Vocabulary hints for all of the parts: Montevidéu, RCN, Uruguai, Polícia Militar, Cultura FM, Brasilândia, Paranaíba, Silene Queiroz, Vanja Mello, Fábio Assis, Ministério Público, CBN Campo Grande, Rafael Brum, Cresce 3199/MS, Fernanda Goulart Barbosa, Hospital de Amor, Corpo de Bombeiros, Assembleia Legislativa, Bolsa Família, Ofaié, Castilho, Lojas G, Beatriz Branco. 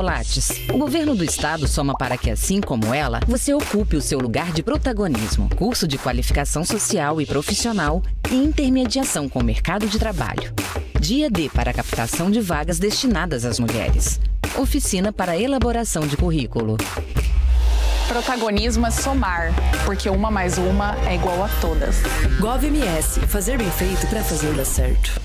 chocolates. O governo do estado soma para que, assim como ela, você ocupe o seu lugar de protagonismo. Curso de qualificação social e profissional e intermediação com o mercado de trabalho. Dia D para a captação de vagas destinadas às mulheres. Oficina para elaboração de currículo. Protagonismo é somar, porque uma mais uma é igual a todas. GovMS, fazer bem feito para fazer dar certo.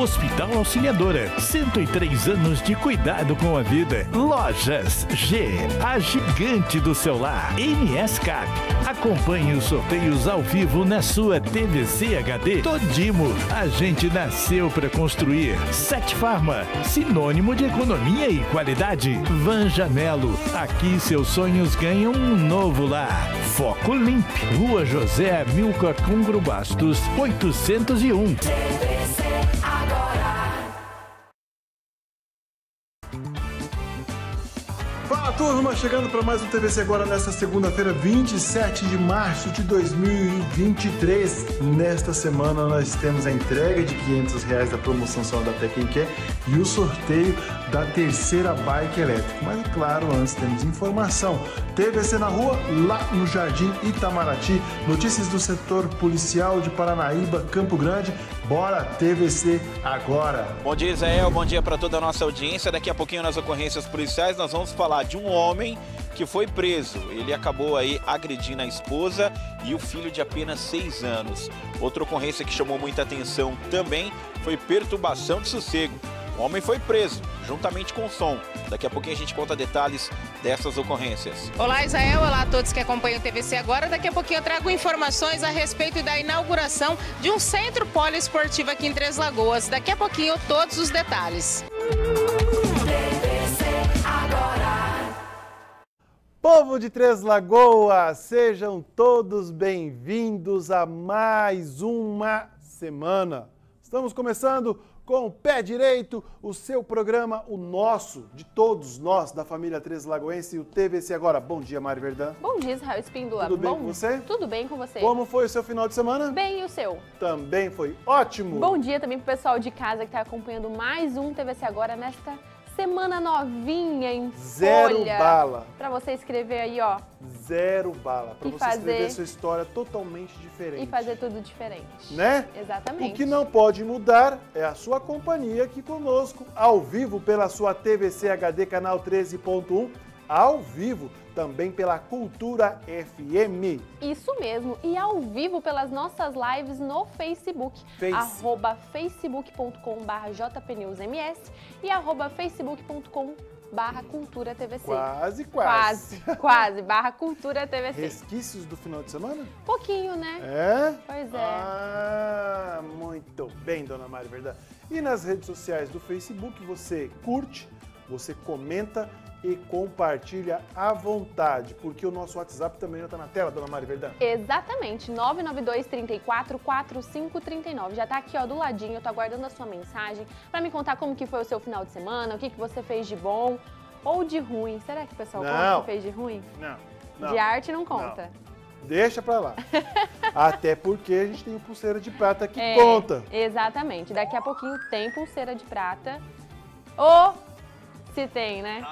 Hospital Auxiliadora, 103 anos de cuidado com a vida. Lojas G, a gigante do seu lar. MS Cap, acompanhe os sorteios ao vivo na sua TVCHD. Todimo, a gente nasceu para construir. Sete Pharma, sinônimo de economia e qualidade. Van Janelo, aqui seus sonhos ganham um novo lar. Foco Limpe, Rua José Milka Cungro Bastos, 801. Turma, chegando para mais um TVC Agora nesta segunda-feira, 27 de março de 2023. Nesta semana nós temos a entrega de R$500 da promoção Só da Tech Quem Quer e o sorteio da terceira bike elétrica. Mas, é claro, antes temos informação. TVC na rua, lá no Jardim Itamaraty. Notícias do setor policial de Paranaíba, Campo Grande. Bora TVC Agora. Bom dia, Israel. Bom dia para toda a nossa audiência. Daqui a pouquinho nas ocorrências policiais nós vamos falar de um homem que foi preso. Ele acabou aí agredindo a esposa e o filho de apenas 6 anos. Outra ocorrência que chamou muita atenção também foi perturbação de sossego. O homem foi preso, juntamente com o som. Daqui a pouquinho a gente conta detalhes dessas ocorrências. Olá, Israel. Olá a todos que acompanham o TVC Agora. Daqui a pouquinho eu trago informações a respeito da inauguração de um centro poliesportivo aqui em Três Lagoas. Daqui a pouquinho todos os detalhes. Povo de Três Lagoas, sejam todos bem-vindos a mais uma semana. Estamos começando com o Pé Direito, o seu programa, o nosso, de todos nós, da família Três Lagoense e o TVC Agora. Bom dia, Mário Verdão. Bom dia, Israel Espíndola. Tudo bem com você? Tudo bem com você. Como foi o seu final de semana? Bem, e o seu? Também foi ótimo. Bom dia também pro pessoal de casa que está acompanhando mais um TVC Agora nesta semana novinha em zero folha. Zero bala. Pra você escrever aí, ó. Zero bala. Pra você escrever sua história totalmente diferente. E fazer tudo diferente. Né? Exatamente. O que não pode mudar é a sua companhia aqui conosco, ao vivo pela sua TVCHD, canal 13.1, ao vivo também pela Cultura FM. Isso mesmo, e ao vivo pelas nossas lives no Facebook, @facebook.com/jpnewsms e @facebook.com/cultura tvc. Quase, /cultura tvc. Resquícios do final de semana? Pouquinho, né? É? Pois é. Ah, muito bem, dona Mário Verdão. E nas redes sociais do Facebook, você curte, você comenta e compartilha à vontade, porque o nosso WhatsApp também já está na tela, dona Mário Verdão. Exatamente, 992 34 45 39. Já está aqui, ó, do ladinho, eu estou aguardando a sua mensagem para me contar como que foi o seu final de semana, o que você fez de bom ou de ruim. Será que o pessoal conta o que fez de ruim? Não. De arte não conta. Não. Deixa para lá. Até porque a gente tem o Pulseira de Prata que conta. Exatamente, daqui a pouquinho tem Pulseira de Prata. Ou se tem, né?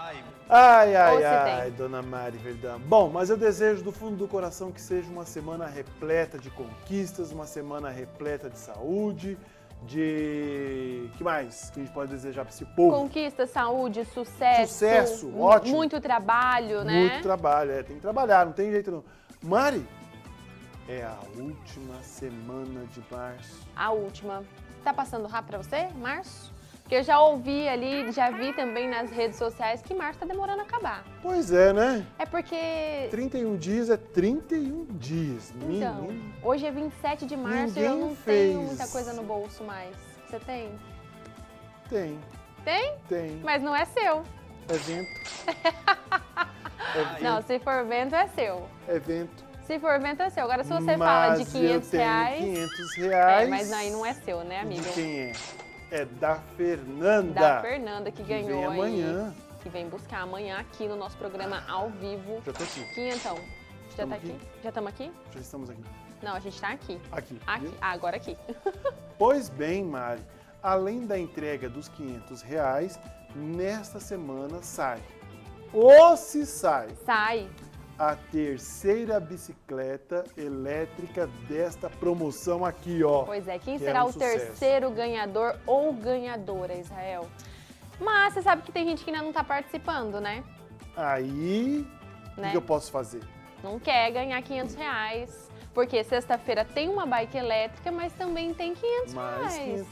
Ai, dona Mário Verdão. Bom, mas eu desejo do fundo do coração que seja uma semana repleta de conquistas, uma semana repleta de saúde, de... que mais que a gente pode desejar para esse povo? Conquista, saúde, sucesso. Sucesso, ótimo. Muito trabalho, né? Muito trabalho, tem que trabalhar, não tem jeito não. Mari, é a última semana de março. A última. Tá passando rápido para você, março? Que eu já ouvi ali, já vi também nas redes sociais que março tá demorando a acabar. Pois é, né? É porque... 31 dias é 31 dias. Então, hoje é 27 de março e eu não tenho muita coisa no bolso mais. Você tem? Tem. Tem? Tem. Mas não é seu. É vento. Não, se for vento é seu. É vento. Se for vento é seu. Agora se você fala de R$500... R$500... É, mas aí não é seu, né, amigo? De quem é? É da Fernanda. Da Fernanda que ganhou. Vem amanhã. que vem buscar amanhã aqui no nosso programa ao vivo. Já tô aqui. Aqui, então. Já tá aqui? Já estamos aqui? Já estamos aqui. Não, a gente está aqui. Aqui. Aqui. Ah, agora aqui. Pois bem, Mari. Além da entrega dos R$500, nesta semana sai. Ou se sai. Sai. A terceira bicicleta elétrica desta promoção aqui, ó. Pois é, quem será o terceiro ganhador ou ganhadora, Israel? Mas você sabe que tem gente que ainda não tá participando, né? Aí, o que eu posso fazer? Não quer ganhar R$500, porque sexta-feira tem uma bike elétrica, mas também tem R$500. Mais R$500.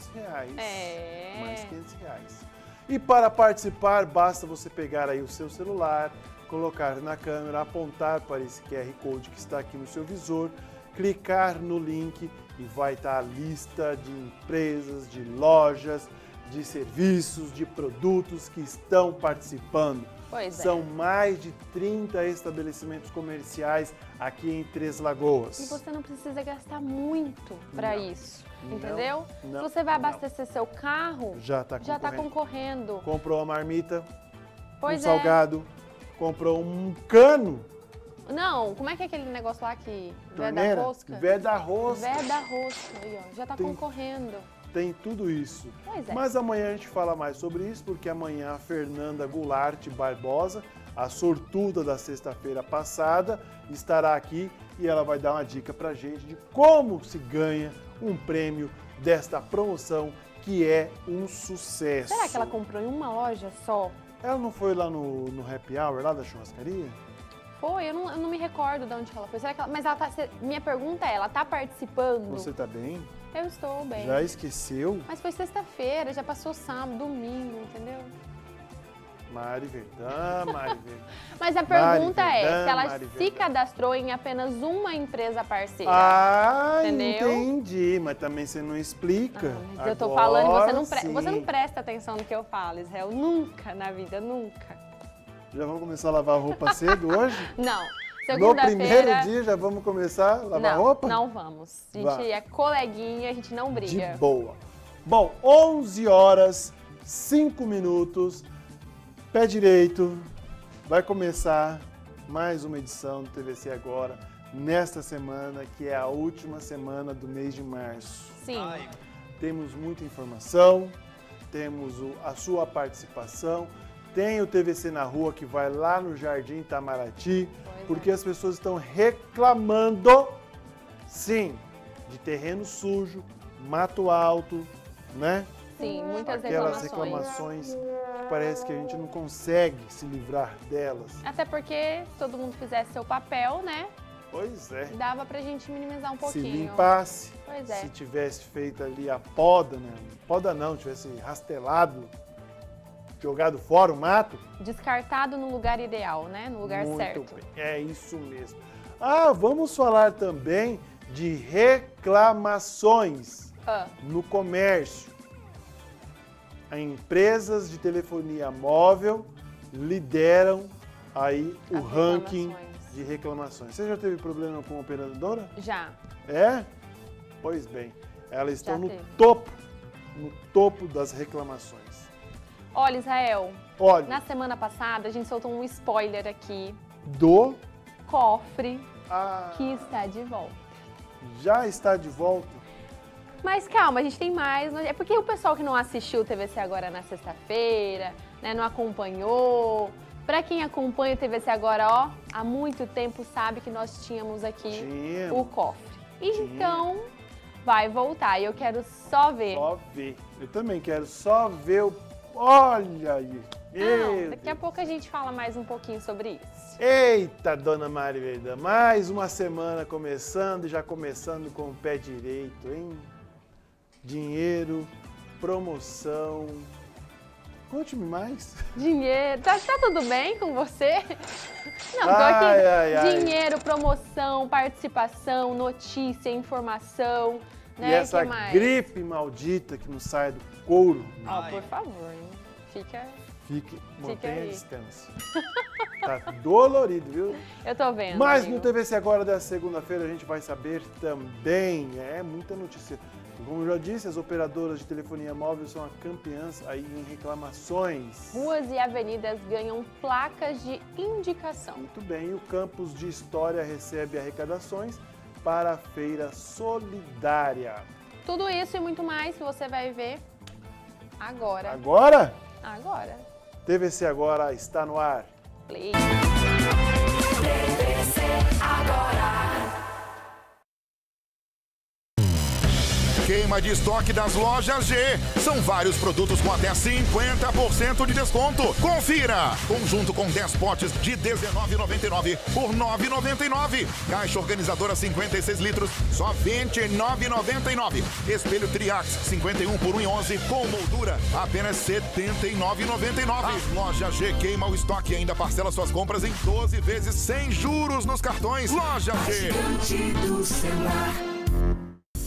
É. Mais R$500. E para participar, basta você pegar aí o seu celular, colocar na câmera, apontar para esse QR Code que está aqui no seu visor, clicar no link e vai estar a lista de empresas, de lojas, de serviços, de produtos que estão participando. Pois é. São mais de 30 estabelecimentos comerciais aqui em Três Lagoas. E você não precisa gastar muito para isso, entendeu? Não, se você vai abastecer seu carro, já está concorrendo. Comprou uma marmita, um salgado... Comprou um cano. Não, como é que é aquele negócio lá que... Torneira? Veda rosca. Veda rosca, aí, ó. Já tá concorrendo. Tem tudo isso. Pois é. Mas amanhã a gente fala mais sobre isso, porque amanhã a Fernanda Goulart Barbosa, a sortuda da sexta-feira passada, estará aqui e ela vai dar uma dica pra gente de como se ganha um prêmio desta promoção, que é um sucesso. Será que ela comprou em uma loja só? Ela não foi lá no happy hour, lá da churrascaria? Foi, eu não me recordo de onde ela foi. Será que ela, mas ela tá, minha pergunta é, ela tá participando? Você tá bem? Eu estou bem. Já esqueceu? Mas foi sexta-feira, já passou sábado, domingo, entendeu? Mari Verdão, Mari Verdão. Mas a pergunta é se ela se cadastrou em apenas uma empresa parceira. Ah, entendeu? Entendi, mas também você não explica. Ah, mas agora, eu tô falando, você não presta atenção no que eu falo, Israel. Nunca na vida, nunca. Já vamos começar a lavar roupa cedo hoje? Não. No primeiro dia já vamos começar a lavar roupa? Não vamos. A gente é coleguinha, a gente não briga. De boa. Bom, 11h05. Pé direito, vai começar mais uma edição do TVC Agora, nesta semana, que é a última semana do mês de março. Sim. Ai. Temos muita informação, temos a sua participação, tem o TVC na Rua, que vai lá no Jardim Itamaraty, porque as pessoas estão reclamando, sim, de terreno sujo, mato alto, né? Sim, muitas reclamações que parece que a gente não consegue se livrar delas. Até porque se todo mundo fizesse seu papel, né? Pois é. Dava pra gente minimizar um pouquinho. Se limpasse, se tivesse feito ali a poda, né? Poda não, tivesse rastelado, jogado fora o mato. Descartado no lugar ideal, né? No lugar certo. Bem. É isso mesmo. Ah, vamos falar também de reclamações no comércio. As empresas de telefonia móvel lideram aí o ranking de reclamações. Você já teve problema com a operadora? Já. É? Pois bem, elas estão no topo das reclamações. Olha, Israel, na semana passada a gente soltou um spoiler aqui. Do? Cofre, que está de volta. Já está de volta? Mas calma, a gente tem mais. É porque o pessoal que não assistiu o TVC Agora na sexta-feira, né, não acompanhou. Pra quem acompanha o TVC Agora, ó, há muito tempo sabe que nós tínhamos aqui o cofre. Então, vai voltar. E eu quero só ver. Só ver. Eu também quero só ver o... Olha aí. Não, daqui a pouco a gente fala mais um pouquinho sobre isso. Eita, dona Mário Verdão, mais uma semana começando e já começando com o pé direito, hein? Dinheiro, promoção. Conte-me mais. Dinheiro. Tá tudo bem com você? Não, tô aqui. Dinheiro, promoção, participação, notícia, informação. Né? E essa gripe maldita que não sai do couro. Ah, por favor, hein? Mantenha a distância. Tá dolorido, viu? Eu tô vendo. Mas no TVC Agora da segunda-feira a gente vai saber também. É muita notícia. Como eu já disse, as operadoras de telefonia móvel são as campeãs aí em reclamações. Ruas e avenidas ganham placas de indicação. Muito bem, o Campus de História recebe arrecadações para a Feira Solidária. Tudo isso e muito mais que você vai ver agora. Agora? Agora. TVC Agora está no ar. Play. TVC Agora. Queima de estoque das Lojas G. São vários produtos com até 50% de desconto. Confira! Conjunto com 10 potes de R$19,99 por R$9,99. Caixa organizadora 56 litros, só R$29,99. Espelho Triax 51 por R$1,11 com moldura, apenas R$79,99. As Lojas G queima o estoque e ainda parcela suas compras em 12 vezes sem juros nos cartões. Loja G.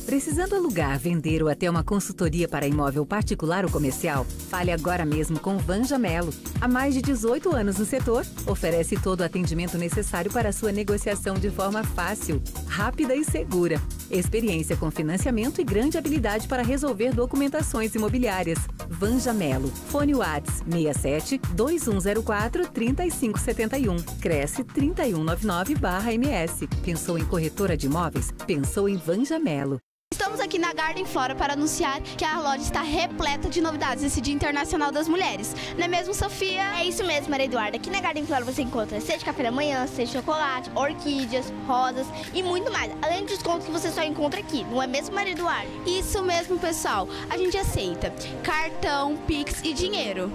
Precisando alugar, vender ou até uma consultoria para imóvel particular ou comercial? Fale agora mesmo com Vanja Mello. Há mais de 18 anos no setor, oferece todo o atendimento necessário para a sua negociação de forma fácil, rápida e segura. Experiência com financiamento e grande habilidade para resolver documentações imobiliárias. Vanja Mello. Fone Whats 67-2104-3571. Cresce 3199/MS. Pensou em corretora de imóveis? Pensou em Vanja Mello. Estamos aqui na Garden Flora para anunciar que a loja está repleta de novidades nesse Dia Internacional das Mulheres. Não é mesmo, Sofia? É isso mesmo, Maria Eduarda. Aqui na Garden Flora você encontra seja de café da manhã, seja de chocolate, orquídeas, rosas e muito mais. Além de descontos que você só encontra aqui, não é mesmo, Maria Eduarda? Isso mesmo, pessoal. A gente aceita cartão, Pix e dinheiro.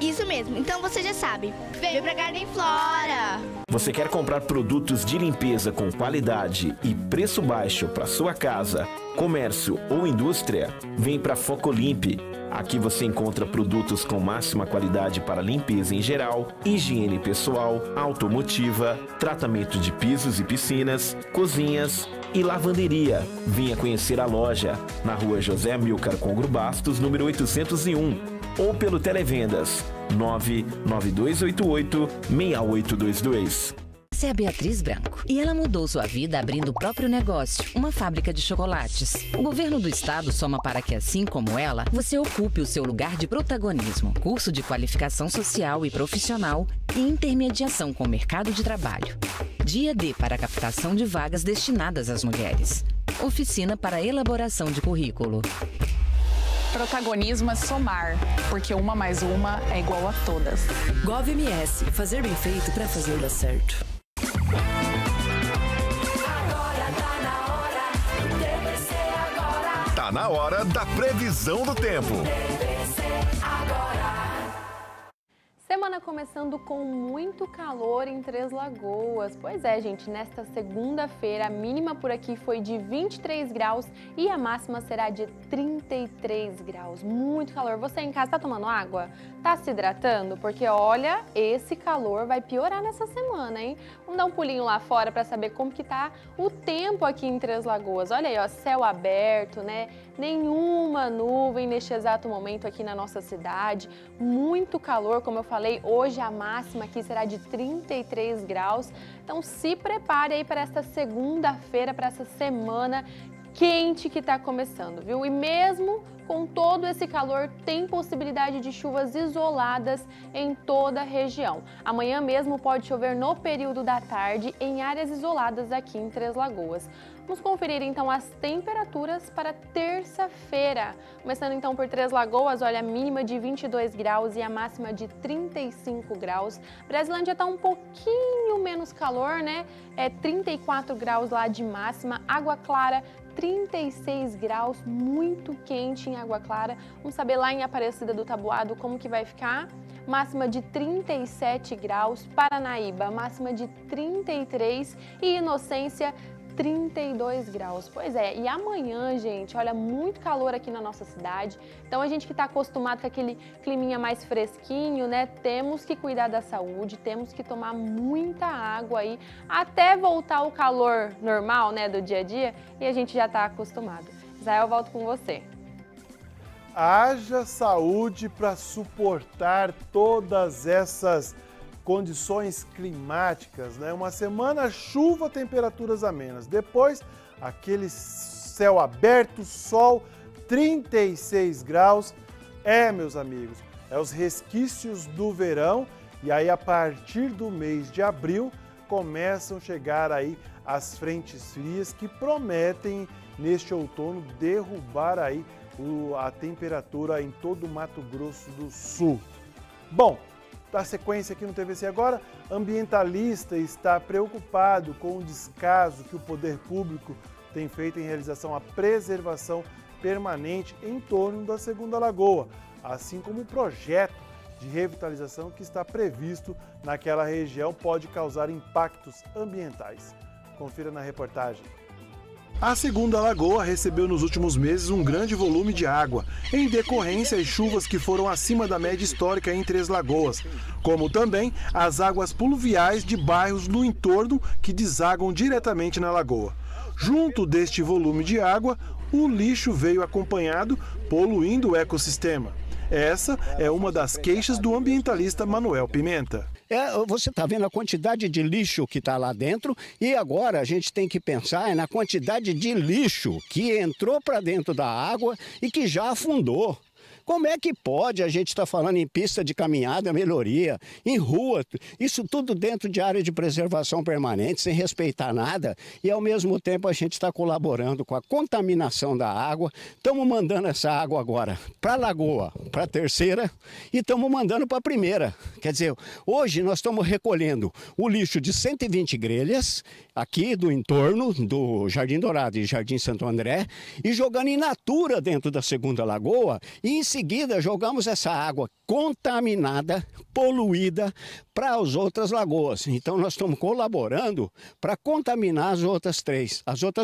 Isso mesmo, então você já sabe, vem pra Garden Flora! Você quer comprar produtos de limpeza com qualidade e preço baixo para sua casa, comércio ou indústria? Vem pra Foco Limpe. Aqui você encontra produtos com máxima qualidade para limpeza em geral, higiene pessoal, automotiva, tratamento de pisos e piscinas, cozinhas e lavanderia. Venha conhecer a loja na rua José Milcar Congro Bastos, número 801. Ou pelo Televendas 99288-6822. Essa é a Beatriz Branco e ela mudou sua vida abrindo o próprio negócio, uma fábrica de chocolates. O governo do estado soma para que, assim como ela, você ocupe o seu lugar de protagonismo. Curso de qualificação social e profissional e intermediação com o mercado de trabalho. Dia D para a captação de vagas destinadas às mulheres. Oficina para elaboração de currículo. Protagonismo é somar, porque uma mais uma é igual a todas. GovMS, fazer bem feito para fazer dar certo. Agora tá na hora, TVC Agora. Tá na hora da previsão do tempo. TVC Agora. Semana começando com muito calor em Três Lagoas. Pois é, gente, nesta segunda-feira a mínima por aqui foi de 23 graus e a máxima será de 33 graus. Muito calor. Você em casa tá tomando água? Tá se hidratando? Porque olha, esse calor vai piorar nessa semana, hein? Vamos dar um pulinho lá fora para saber como que tá o tempo aqui em Três Lagoas. Olha aí, ó, céu aberto, né? Nenhuma nuvem neste exato momento aqui na nossa cidade. Muito calor, como eu falei. Hoje a máxima aqui será de 33 graus, então se prepare aí para esta segunda-feira, para essa semana quente que está começando, viu? E mesmo com todo esse calor, tem possibilidade de chuvas isoladas em toda a região. Amanhã mesmo pode chover no período da tarde em áreas isoladas aqui em Três Lagoas. Vamos conferir então as temperaturas para terça-feira. Começando então por Três Lagoas, olha, a mínima de 22 graus e a máxima de 35 graus. Brasilândia está um pouquinho menos calor, né? É 34 graus lá de máxima. Água Clara, 36 graus, muito quente em Água Clara. Vamos saber lá em Aparecida do Taboado como que vai ficar. Máxima de 37 graus. Paranaíba, máxima de 33 e Inocência, 32 graus. Pois é, e amanhã, gente, olha, muito calor aqui na nossa cidade. Então, a gente que está acostumado com aquele climinha mais fresquinho, né? Temos que cuidar da saúde, temos que tomar muita água aí, até voltar o calor normal, né, do dia a dia, e a gente já está acostumado. Israel, eu volto com você. Haja saúde para suportar todas essas condições climáticas, né? Uma semana chuva, temperaturas amenas. Depois, aquele céu aberto, sol, 36 graus. É, meus amigos, é os resquícios do verão. E aí, a partir do mês de abril, começam a chegar aí as frentes frias que prometem, neste outono, derrubar aí a temperatura em todo o Mato Grosso do Sul. Bom, da sequência aqui no TVC agora, ambientalista está preocupado com o descaso que o poder público tem feito em realização à preservação permanente em torno da Segunda Lagoa, assim como o projeto de revitalização que está previsto naquela região pode causar impactos ambientais. Confira na reportagem. A Segunda Lagoa recebeu nos últimos meses um grande volume de água, em decorrência às chuvas que foram acima da média histórica em Três Lagoas, como também as águas pluviais de bairros no entorno que desagam diretamente na lagoa. Junto deste volume de água, o lixo veio acompanhado, poluindo o ecossistema. Essa é uma das queixas do ambientalista Manuel Pimenta. Você está vendo a quantidade de lixo que está lá dentro e agora a gente tem que pensar na quantidade de lixo que entrou para dentro da água e que já afundou. Como é que pode? A gente está falando em pista de caminhada, melhoria, em rua, isso tudo dentro de área de preservação permanente, sem respeitar nada. E, ao mesmo tempo, a gente está colaborando com a contaminação da água. Estamos mandando essa água agora para a lagoa, para a terceira, e estamos mandando para a primeira. Quer dizer, hoje nós estamos recolhendo o lixo de 120 grelhas, aqui do entorno do Jardim Dourado e Jardim Santo André, e jogando in natura dentro da Segunda Lagoa, e em seguida, jogamos essa água contaminada, poluída, para as outras lagoas. Então, nós estamos colaborando para contaminar as outras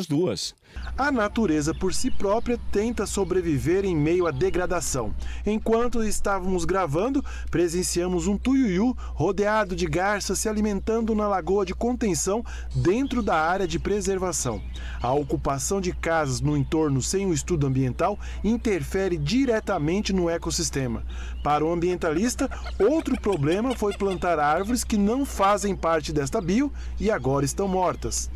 duas. A natureza, por si própria, tenta sobreviver em meio à degradação. Enquanto estávamos gravando, presenciamos um tuiuiu rodeado de garças se alimentando na lagoa de contenção dentro da área de preservação. A ocupação de casas no entorno sem o estudo ambiental interfere diretamente no ecossistema. Para o ambientalista, outro problema foi plantar árvores que não fazem parte desta bio e agora estão mortas.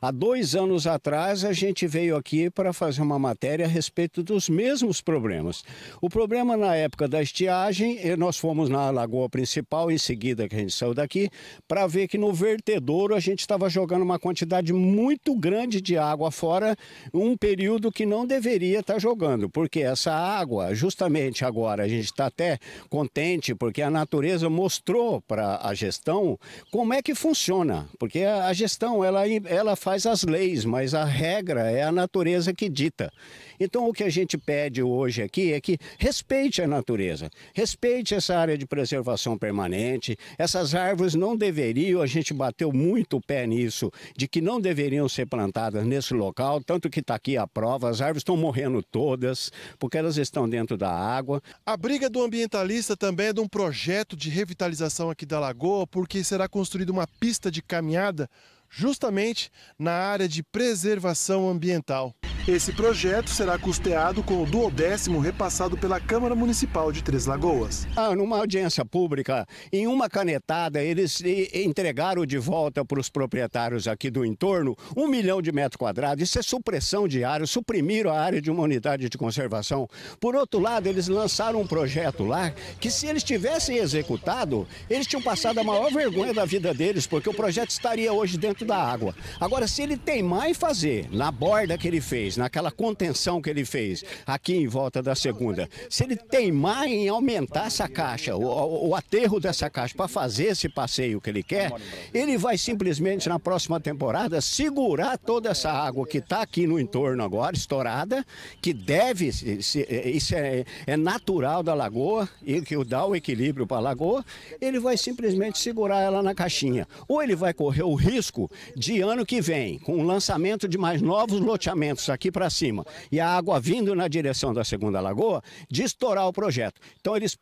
Há 2 anos atrás, a gente veio aqui para fazer uma matéria a respeito dos mesmos problemas. O problema na época da estiagem, nós fomos na lagoa principal, em seguida que a gente saiu daqui, para ver que no vertedouro a gente estava jogando uma quantidade muito grande de água fora, um período que não deveria estar jogando, porque essa água, justamente agora, a gente está até contente, porque a natureza mostrou para a gestão como é que funciona, porque a gestão, ela faz as leis, mas a regra é a natureza que dita. Então, o que a gente pede hoje aqui é que respeite a natureza, respeite essa área de preservação permanente. Essas árvores não deveriam, a gente bateu muito o pé nisso, de que não deveriam ser plantadas nesse local, tanto que está aqui a prova, as árvores estão morrendo todas, porque elas estão dentro da água. A briga do ambientalista também é de um projeto de revitalização aqui da lagoa, porque será construída uma pista de caminhada justamente na área de preservação ambiental. Esse projeto será custeado com o 12º repassado pela Câmara Municipal de Três Lagoas. Numa audiência pública, em uma canetada, eles entregaram de volta para os proprietários aqui do entorno 1 milhão de metros quadrados. Isso é supressão de área, suprimiram a área de uma unidade de conservação. Por outro lado, eles lançaram um projeto lá que, se eles tivessem executado, eles tinham passado a maior vergonha da vida deles, porque o projeto estaria hoje dentro da água. Agora, se ele teimar em fazer, na borda que ele fez, naquela contenção que ele fez aqui em volta da segunda, se ele teimar em aumentar essa caixa, o aterro dessa caixa para fazer esse passeio que ele quer, ele vai simplesmente na próxima temporada segurar toda essa água que está aqui no entorno agora, estourada, que deve, isso é natural da lagoa e que dá o equilíbrio para a lagoa, ele vai simplesmente segurar ela na caixinha. Ou ele vai correr o risco de ano que vem, com o lançamento de mais novos loteamentos aqui para cima, e a água vindo na direção da Segunda Lagoa, de estourar o projeto. Então eles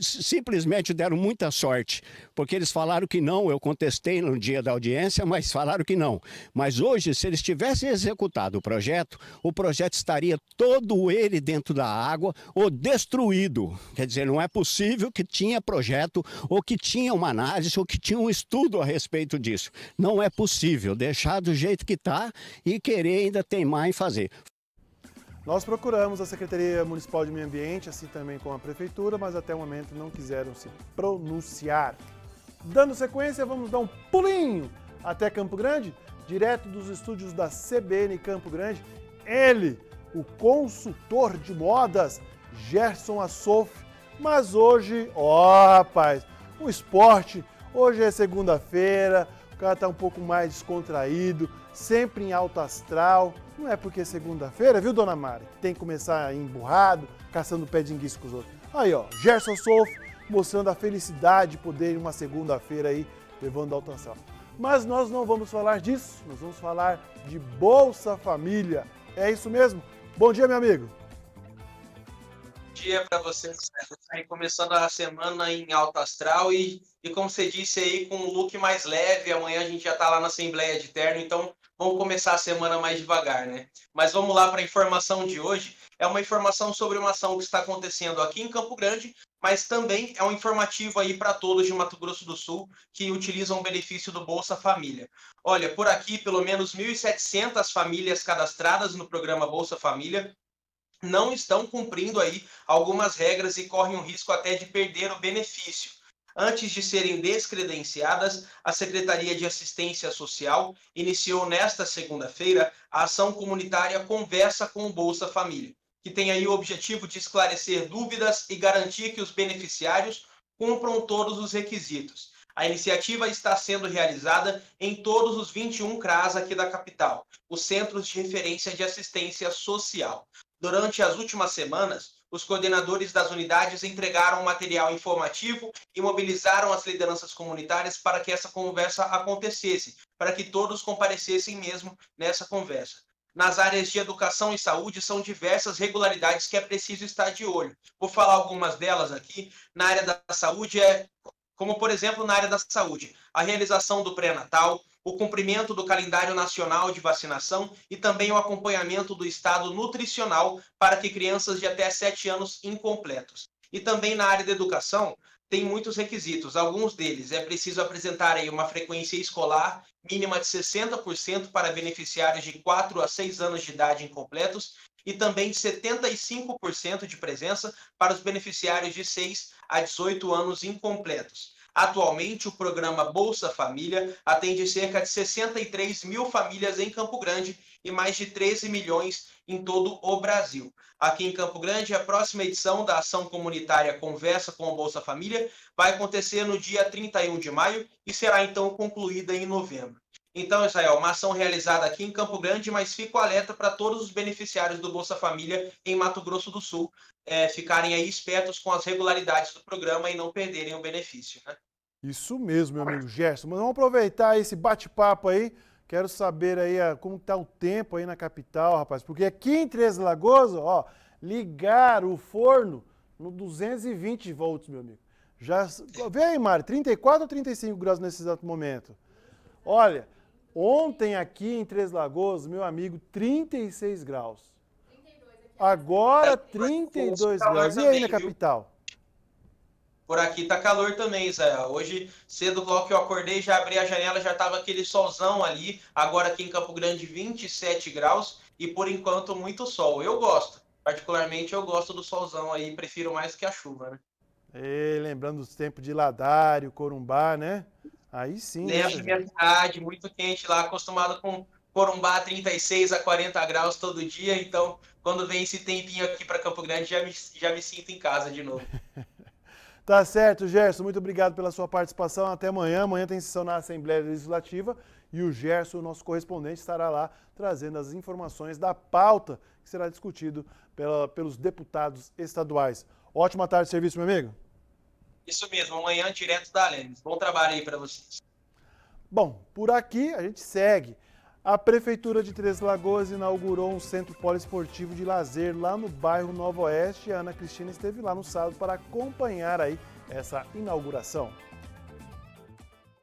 simplesmente deram muita sorte, porque eles falaram que não, eu contestei no dia da audiência, mas falaram que não. Mas hoje, se eles tivessem executado o projeto estaria todo ele dentro da água ou destruído. Quer dizer, não é possível que tinha projeto, ou que tinha uma análise, ou que tinha um estudo a respeito disso. Não é possível deixar do jeito que está e querer querer ainda teimar em fazer. Nós procuramos a Secretaria Municipal de Meio Ambiente, assim também com a Prefeitura, mas até o momento não quiseram se pronunciar. Dando sequência, vamos dar um pulinho até Campo Grande, direto dos estúdios da CBN Campo Grande. Ele, o consultor de modas, Gerson Assoff. Mas hoje, ó, rapaz, um esporte. Hoje é segunda-feira, o cara tá um pouco mais descontraído, sempre em alto astral. Não é porque é segunda-feira, viu, dona Mari? Tem que começar emburrado, caçando pé de enguiço com os outros. Aí, ó, Gerson Assoff mostrando a felicidade de poder ir uma segunda-feira aí, levando alto astral. Mas nós não vamos falar disso, nós vamos falar de Bolsa Família. É isso mesmo? Bom dia, meu amigo. Bom dia para você que está aí começando a semana em alto astral e como você disse aí, com um look mais leve. Amanhã a gente já está lá na Assembleia de Terno, então vamos começar a semana mais devagar, né? Mas vamos lá para a informação de hoje. É uma informação sobre uma ação que está acontecendo aqui em Campo Grande, mas também é um informativo aí para todos de Mato Grosso do Sul que utilizam o benefício do Bolsa Família. Olha, por aqui, pelo menos 1.700 famílias cadastradas no programa Bolsa Família não estão cumprindo aí algumas regras e correm o risco até de perder o benefício. Antes de serem descredenciadas, a Secretaria de Assistência Social iniciou nesta segunda-feira a ação comunitária Conversa com o Bolsa Família, que tem aí o objetivo de esclarecer dúvidas e garantir que os beneficiários cumpram todos os requisitos. A iniciativa está sendo realizada em todos os 21 CRAS aqui da capital, os Centros de Referência de Assistência Social. Durante as últimas semanas, os coordenadores das unidades entregaram material informativo e mobilizaram as lideranças comunitárias para que essa conversa acontecesse, para que todos comparecessem mesmo nessa conversa. Nas áreas de educação e saúde, são diversas regularidades que é preciso estar de olho. Vou falar algumas delas aqui. Na área da saúde, como por exemplo, na área da saúde, a realização do pré-natal, o cumprimento do calendário nacional de vacinação e também o acompanhamento do estado nutricional para que crianças de até 7 anos incompletos. E também na área da educação, tem muitos requisitos. Alguns deles é preciso apresentar aí uma frequência escolar mínima de 60% para beneficiários de 4 a 6 anos de idade incompletos e também de 75% de presença para os beneficiários de 6 a 18 anos incompletos. Atualmente, o programa Bolsa Família atende cerca de 63 mil famílias em Campo Grande e mais de 13 milhões em todo o Brasil. Aqui em Campo Grande, a próxima edição da ação comunitária Conversa com o Bolsa Família vai acontecer no dia 31 de maio e será então concluída em novembro. Então, Israel, uma ação realizada aqui em Campo Grande, mas fica o alerta para todos os beneficiários do Bolsa Família em Mato Grosso do Sul ficarem aí espertos com as regularidades do programa e não perderem o benefício, né? Isso mesmo, meu amigo Gerson. Mas vamos aproveitar esse bate-papo aí. Quero saber aí como está o tempo aí na capital, rapaz. Porque aqui em Três Lagoas, ó, ligar o forno no 220 volts, meu amigo. Já... Vê aí, Mari, 34 ou 35 graus nesse exato momento? Olha, ontem aqui em Três Lagoas, meu amigo, 36 graus. Agora 32 graus. E aí na capital? Por aqui tá calor também, Zé. Hoje, cedo, logo que eu acordei, já abri a janela, já tava aquele solzão ali. Agora aqui em Campo Grande, 27 graus e, por enquanto, muito sol. Eu gosto. Particularmente, eu gosto do solzão aí. Prefiro mais que a chuva, né? E lembrando os tempos de Ladário, Corumbá, né? Aí sim. Lembro da minha cidade, muito quente lá, acostumado com Corumbá 36 a 40 graus todo dia. Então, quando vem esse tempinho aqui para Campo Grande, já me sinto em casa de novo. Tá certo, Gerson. Muito obrigado pela sua participação. Até amanhã. Amanhã tem sessão na Assembleia Legislativa e o Gerson, nosso correspondente, estará lá trazendo as informações da pauta que será discutido pelos deputados estaduais. Ótima tarde de serviço, meu amigo. Isso mesmo. Amanhã, direto da Lemes. Bom trabalho aí para vocês. Bom, por aqui a gente segue. A Prefeitura de Três Lagoas inaugurou um centro poliesportivo de lazer lá no bairro Nova Oeste. A Ana Cristina esteve lá no sábado para acompanhar aí essa inauguração.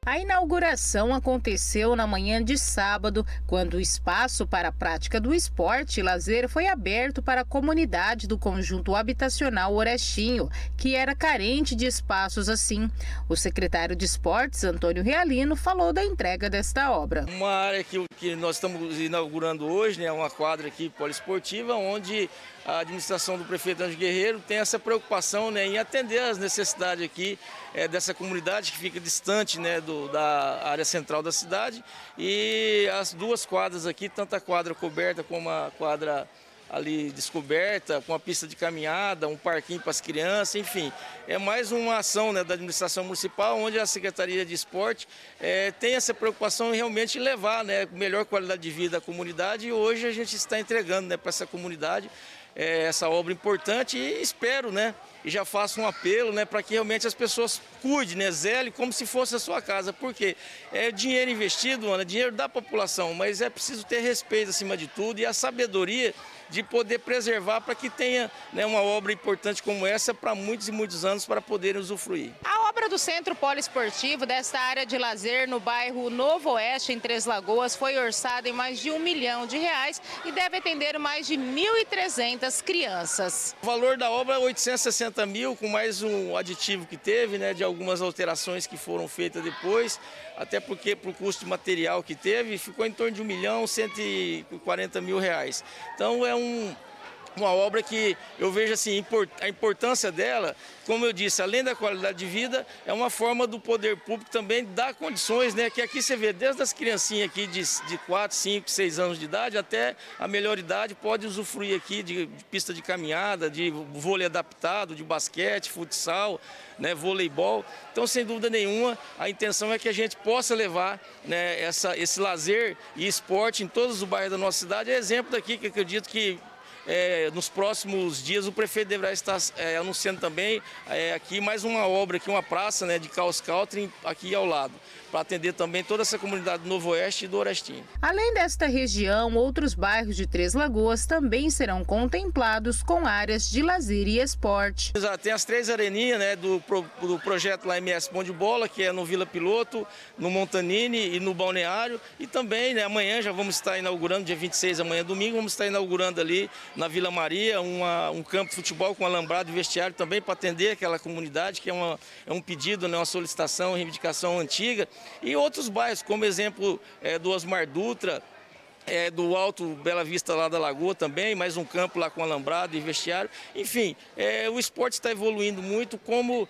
A inauguração aconteceu na manhã de sábado, quando o espaço para a prática do esporte e lazer foi aberto para a comunidade do conjunto habitacional Orestinho, que era carente de espaços assim. O secretário de Esportes, Antônio Realino, falou da entrega desta obra. Uma área que nós estamos inaugurando hoje, né, uma quadra aqui poliesportiva, onde a administração do prefeito Ângelo Guerreiro tem essa preocupação, né, em atender as necessidades aqui dessa comunidade que fica distante, né, da área central da cidade. E as duas quadras aqui, tanto a quadra coberta como a quadra ali descoberta, com a pista de caminhada, um parquinho para as crianças, enfim. É mais uma ação, né, da administração municipal, onde a Secretaria de Esporte tem essa preocupação em realmente levar, né, melhor qualidade de vida à comunidade, e hoje a gente está entregando, né, para essa comunidade essa obra importante, e espero, né, e já faço um apelo, né, para que realmente as pessoas cuidem, né, zelem como se fosse a sua casa, porque é dinheiro investido, Ana, é dinheiro da população, mas é preciso ter respeito acima de tudo e a sabedoria de poder preservar para que tenha, né, uma obra importante como essa para muitos e muitos anos para poderem usufruir. A obra do Centro Poliesportivo desta área de lazer no bairro Novo Oeste, em Três Lagoas, foi orçada em mais de R$1 milhão e deve atender mais de 1.300 crianças. O valor da obra é R$860 mil, com mais um aditivo que teve, né, de algumas alterações que foram feitas depois, até porque para o custo material que teve, ficou em torno de R$1.140 mil. Então é uma obra que eu vejo assim, a importância dela, como eu disse, além da qualidade de vida, é uma forma do poder público também dar condições, né? Que aqui você vê, desde as criancinhas aqui de 4, 5, 6 anos de idade até a melhor idade, pode usufruir aqui de pista de caminhada, de vôlei adaptado, de basquete, futsal, né, voleibol. Então, sem dúvida nenhuma, a intenção é que a gente possa levar, né, esse lazer e esporte em todos os bairros da nossa cidade. É exemplo daqui que eu acredito que nos próximos dias o prefeito deverá estar anunciando também aqui mais uma obra, aqui uma praça, né, de Country aqui ao lado, para atender também toda essa comunidade do Novo Oeste e do Orestinho. Além desta região, outros bairros de Três Lagoas também serão contemplados com áreas de lazer e esporte. Tem as três areninhas, né, do projeto lá MS Pão de Bola, que é no Vila Piloto, no Montanini e no Balneário. E também, né, amanhã já vamos estar inaugurando, dia 26, amanhã domingo, vamos estar inaugurando ali na Vila Maria um campo de futebol com alambrado e vestiário também para atender aquela comunidade, que é um pedido, né, uma solicitação, uma reivindicação antiga. E outros bairros, como exemplo do Osmar Dutra, do Alto Bela Vista lá da Lagoa também, mais um campo lá com alambrado e vestiário. Enfim, o esporte está evoluindo muito, como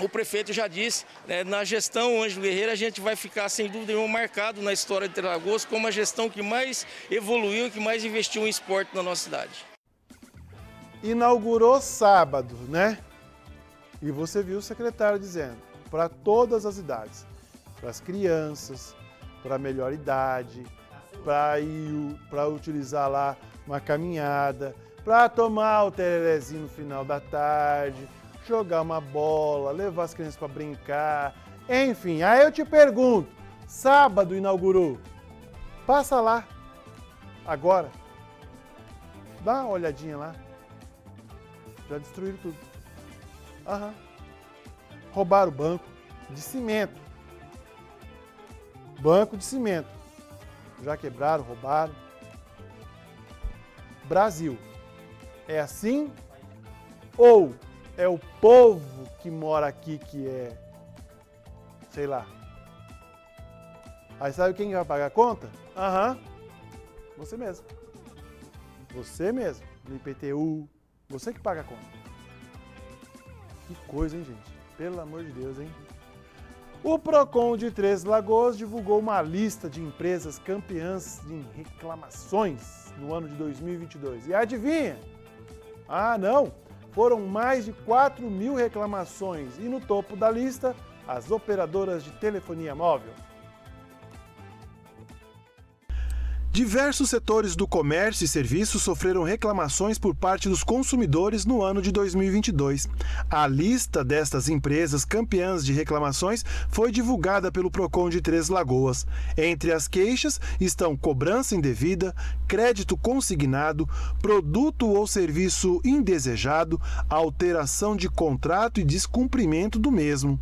o prefeito já disse, né, na gestão Ângelo Guerreiro a gente vai ficar sem dúvida nenhuma marcado na história de Três Lagoas como a gestão que mais evoluiu, que mais investiu em esporte na nossa cidade. Inaugurou sábado, né? E você viu o secretário dizendo, para todas as idades. Para as crianças, para a melhor idade, para utilizar lá uma caminhada, para tomar o tererezinho no final da tarde, jogar uma bola, levar as crianças para brincar, enfim. Aí eu te pergunto, sábado inaugurou, passa lá, agora, dá uma olhadinha lá, já destruíram tudo. Aham. Roubaram o banco de cimento. Banco de cimento, já quebraram, roubaram. Brasil, é assim? Ou é o povo que mora aqui que é, sei lá. Aí sabe quem vai pagar a conta? Aham, você mesmo. Você mesmo, no IPTU, você que paga a conta. Que coisa, hein, gente? Pelo amor de Deus, hein? O PROCON de Três Lagoas divulgou uma lista de empresas campeãs em reclamações no ano de 2022. E adivinha? Ah, não! Foram mais de 4.000 reclamações e no topo da lista, as operadoras de telefonia móvel. Diversos setores do comércio e serviços sofreram reclamações por parte dos consumidores no ano de 2022. A lista destas empresas campeãs de reclamações foi divulgada pelo Procon de Três Lagoas. Entre as queixas estão cobrança indevida, crédito consignado, produto ou serviço indesejado, alteração de contrato e descumprimento do mesmo.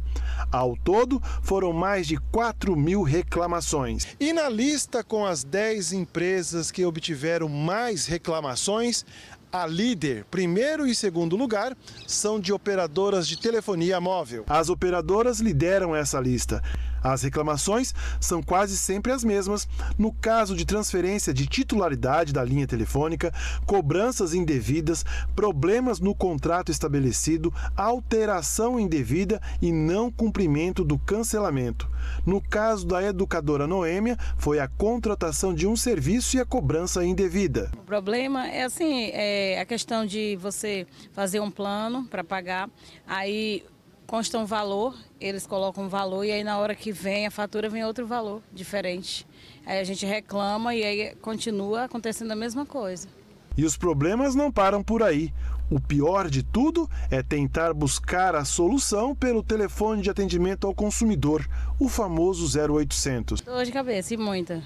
Ao todo, foram mais de 4.000 reclamações. E na lista com as 10 empresas que obtiveram mais reclamações, a líder, primeiro e segundo lugar, são de operadoras de telefonia móvel. As operadoras lideram essa lista. As reclamações são quase sempre as mesmas no caso de transferência de titularidade da linha telefônica, cobranças indevidas, problemas no contrato estabelecido, alteração indevida e não cumprimento do cancelamento. No caso da educadora Noêmia, foi a contratação de um serviço e a cobrança indevida. O problema é assim, a questão de você fazer um plano para pagar, aí consta um valor, eles colocam um valor e aí na hora que vem a fatura vem outro valor diferente. Aí a gente reclama e aí continua acontecendo a mesma coisa. E os problemas não param por aí. O pior de tudo é tentar buscar a solução pelo telefone de atendimento ao consumidor, o famoso 0800. Dor de cabeça e muita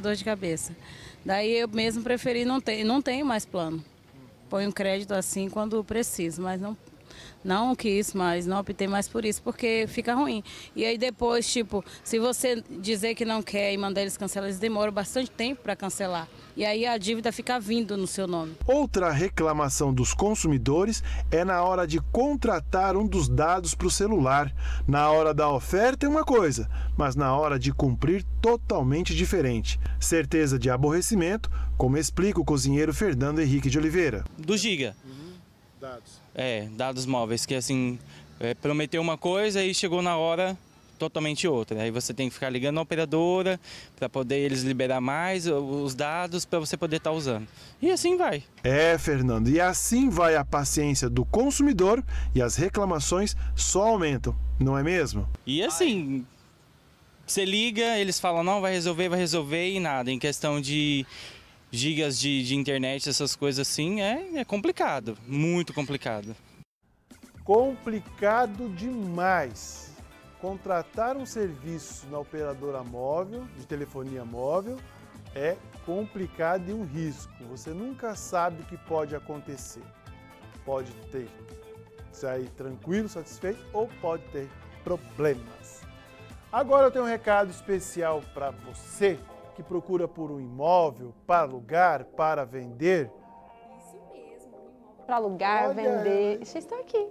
dor de cabeça. Daí eu mesmo preferi não tenho mais plano. Põe um crédito assim quando preciso, mas não quis mais, não optei mais por isso, porque fica ruim. E aí depois, tipo, se você dizer que não quer e mandar eles cancelar, eles demoram bastante tempo para cancelar. E aí a dívida fica vindo no seu nome. Outra reclamação dos consumidores é na hora de contratar um dos dados para o celular. Na hora da oferta é uma coisa, mas na hora de cumprir totalmente diferente. Certeza de aborrecimento, como explica o cozinheiro Fernando Henrique de Oliveira. Do Giga. Dados. Dados móveis, que assim, prometeu uma coisa e chegou na hora totalmente outra. Aí você tem que ficar ligando a operadora para poder eles liberar mais os dados para você poder estar usando. E assim vai. Fernando, e assim vai a paciência do consumidor e as reclamações só aumentam, não é mesmo? E assim, você liga, eles falam, não, vai resolver e nada. Em questão de gigas de internet, essas coisas assim, é complicado, muito complicado. Complicado demais. Contratar um serviço na operadora móvel, de telefonia móvel, é complicado e um risco. Você nunca sabe o que pode acontecer. Pode ter sair tranquilo, satisfeito, ou pode ter problemas. Agora eu tenho um recado especial para você que procura por um imóvel, para alugar, para vender. Isso mesmo, um imóvel para alugar, vender. Vocês estão aqui.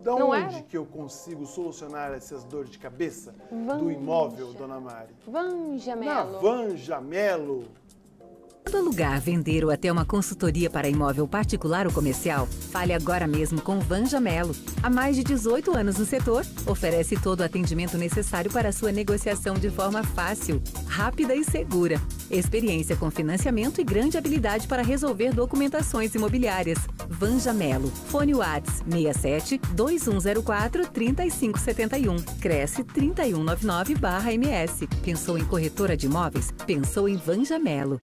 Da onde que eu consigo solucionar essas dores de cabeça do imóvel, dona Mari? Vanja Mello. Na Vanja Mello. Quando alugar, vender ou até uma consultoria para imóvel particular ou comercial, fale agora mesmo com Vanja Mello. Há mais de 18 anos no setor, oferece todo o atendimento necessário para a sua negociação de forma fácil, rápida e segura. Experiência com financiamento e grande habilidade para resolver documentações imobiliárias. Vanja Mello. Fone Whats 67-2104-3571. Cresce 3199/MS. Pensou em corretora de imóveis? Pensou em Vanja Mello.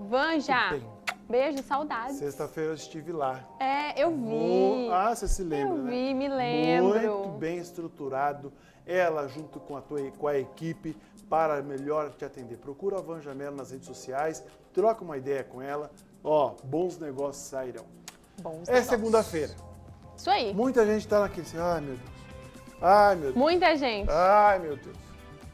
Vanja, beijo, saudades. Sexta-feira eu estive lá. Eu vi. Você se lembra, né? Eu vi, me lembro. Muito bem estruturado, ela junto com a equipe para melhor te atender. Procura a Vanja Mello nas redes sociais, troca uma ideia com ela. Ó, bons negócios sairão. Bons negócios. É segunda-feira. Isso aí. Muita gente tá naquele assim, ai meu Deus, ai meu Deus. Muita gente. Ai meu Deus.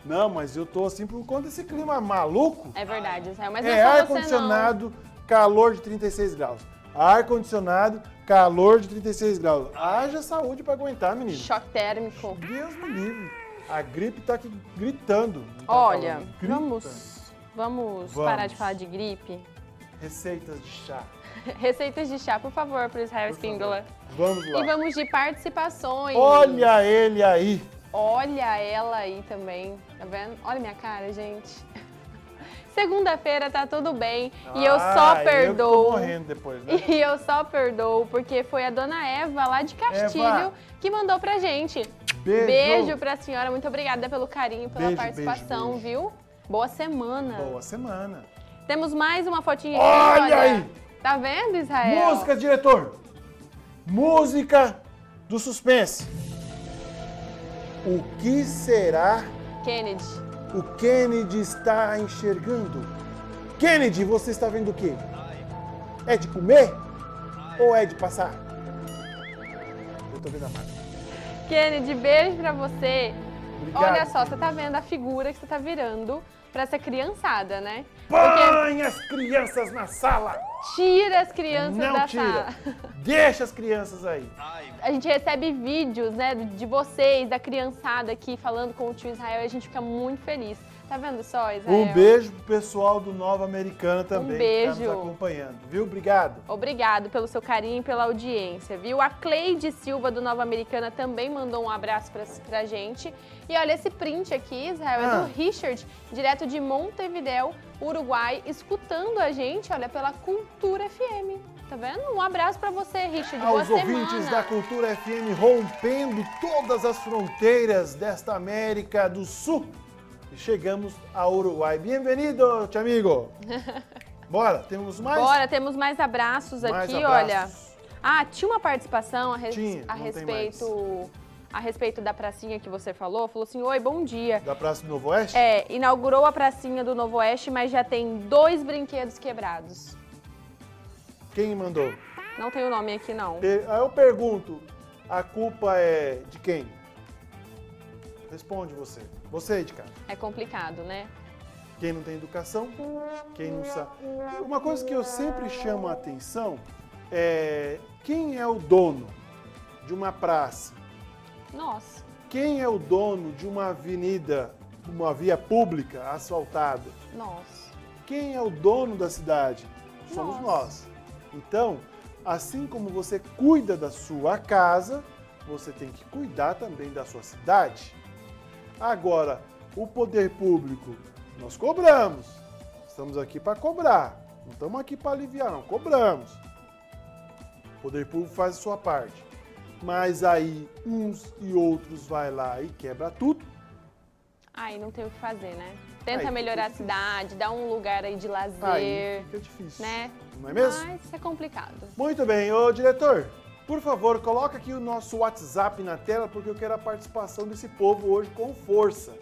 Não, mas eu tô assim por conta desse clima maluco. É verdade, Israel, mas não é só ar-condicionado, calor de 36 graus. Ar-condicionado, calor de 36 graus. Haja saúde pra aguentar, menino. Choque térmico. Deus me livre. A gripe tá aqui gritando. Olha, vamos parar de falar de gripe. Receitas de chá. Receitas de chá, por favor, pro Israel Espíndola. Vamos lá. E vamos de participações. Olha ele aí. Olha ela aí também, tá vendo? Olha minha cara, gente. Segunda-feira tá tudo bem e eu só perdoo. Eu tô morrendo depois, né? E eu só perdoo porque foi a dona Eva lá de Castilho que mandou pra gente. Beijo pra senhora, muito obrigada pelo carinho, pela participação, viu? Boa semana. Boa semana. Temos mais uma fotinha aqui. Olha aí! Tá vendo, Israel? Música, diretor. Música do suspense. O que será? Kennedy. O Kennedy está enxergando. Kennedy, você está vendo o quê? É de comer ou é de passar? Eu tô vendo a marca. Kennedy, beijo pra você. Obrigado. Olha só, você tá vendo a figura que você tá virando pra essa criançada, né? Põe as crianças na sala! Tira as crianças da sala. Deixa as crianças aí. A gente recebe vídeos, né, de vocês, da criançada aqui, falando com o tio Israel, e a gente fica muito feliz. Tá vendo só, Israel? Um beijo pro pessoal do Nova Americana também. Um beijo. Que tá nos acompanhando, viu? Obrigado. Obrigado pelo seu carinho e pela audiência, viu? A Cleide Silva do Nova Americana também mandou um abraço pra gente. E olha esse print aqui, Israel, é do Richard, direto de Montevidéu, Uruguai, escutando a gente, olha, pela Cultura FM. Tá vendo? Um abraço pra você, Richard. Boa semana. Aos ouvintes da Cultura FM, rompendo todas as fronteiras desta América do Sul. Chegamos a Uruguai. Bem-vindo, tio amigo. Bora, temos mais? Bora, temos mais abraços aqui, olha. Ah, tinha uma participação a respeito da pracinha que você falou. Falou assim, oi, bom dia. Da Praça do Novo Oeste? É, inaugurou a pracinha do Novo Oeste, mas já tem 2 brinquedos quebrados. Quem mandou? Não tem o nome aqui, não. Eu pergunto, a culpa é de quem? Responde você. Você, Edgar. É complicado, né? Quem não tem educação, quem não sabe. Uma coisa que eu sempre chamo a atenção é quem é o dono de uma praça? Nós. Quem é o dono de uma avenida, uma via pública asfaltada? Nós. Quem é o dono da cidade? Somos nós. Então, assim como você cuida da sua casa, você tem que cuidar também da sua cidade. Agora, o poder público, nós cobramos. Estamos aqui para cobrar. Não estamos aqui para aliviar, não. Cobramos. O poder público faz a sua parte. Mas aí, uns e outros vai lá e quebra tudo. Aí não tem o que fazer, né? Tenta melhorar a cidade, dá um lugar aí de lazer. Aí fica difícil, né? Não é mesmo? Mas é complicado. Muito bem. Ô, diretor, por favor, coloca aqui o nosso WhatsApp na tela, porque eu quero a participação desse povo hoje com força,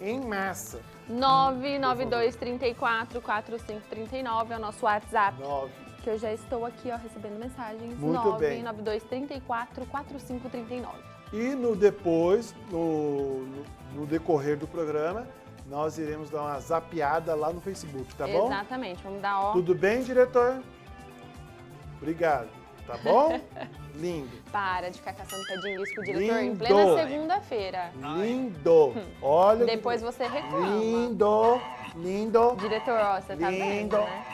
em massa. 992344539 é o nosso WhatsApp. 9. Que eu já estou aqui, ó, recebendo mensagens. Muito bem. 992344539. E no decorrer do programa, nós iremos dar uma zapeada lá no Facebook, tá bom? Exatamente, vamos dar ó. Tudo bem, diretor? Obrigado. Tá bom? Lindo. Para de ficar caçando pedinho com o diretor em plena segunda-feira. Lindo. Olha. Depois você reclama. Lindo. Lindo. Diretor, ó, você tá vendo, né?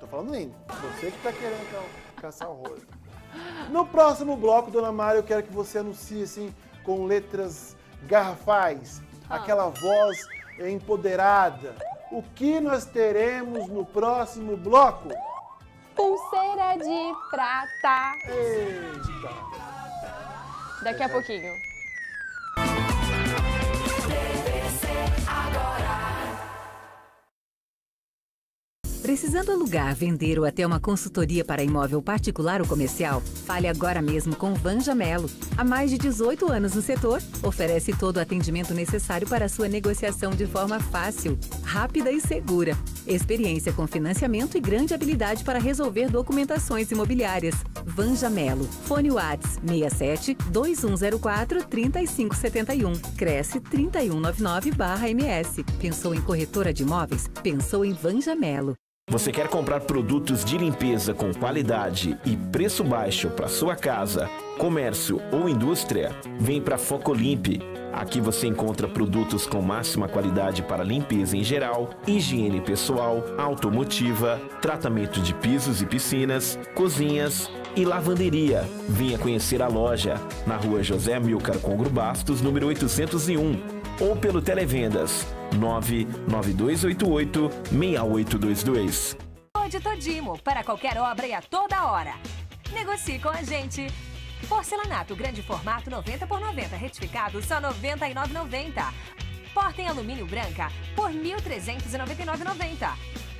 Tô falando lindo. Você que tá querendo caçar o rolo. No próximo bloco, dona Mário, eu quero que você anuncie, assim, com letras garrafais. Aquela voz empoderada. O que nós teremos no próximo bloco? Pulseira de prata. Eita. Daqui a pouquinho. Precisando alugar, vender ou até uma consultoria para imóvel particular ou comercial? Fale agora mesmo com Vanja Mello. Há mais de 18 anos no setor, oferece todo o atendimento necessário para a sua negociação de forma fácil, rápida e segura. Experiência com financiamento e grande habilidade para resolver documentações imobiliárias. Vanja Mello. Fone Whats 67-2104-3571. Cresce 3199/MS. Pensou em corretora de imóveis? Pensou em Vanja Mello. Você quer comprar produtos de limpeza com qualidade e preço baixo para sua casa, comércio ou indústria? Vem para Foco Limpe. Aqui você encontra produtos com máxima qualidade para limpeza em geral, higiene pessoal, automotiva, tratamento de pisos e piscinas, cozinhas e lavanderia. Venha conhecer a loja na rua José Amilcar Congro Bastos, número 801. Ou pelo Televendas 99288-6822. Pode Todimo, para qualquer obra e a toda hora. Negocie com a gente. Porcelanato grande formato 90 por 90 retificado só R$ 99,90. Porta em alumínio branca por R$ 1.399,90.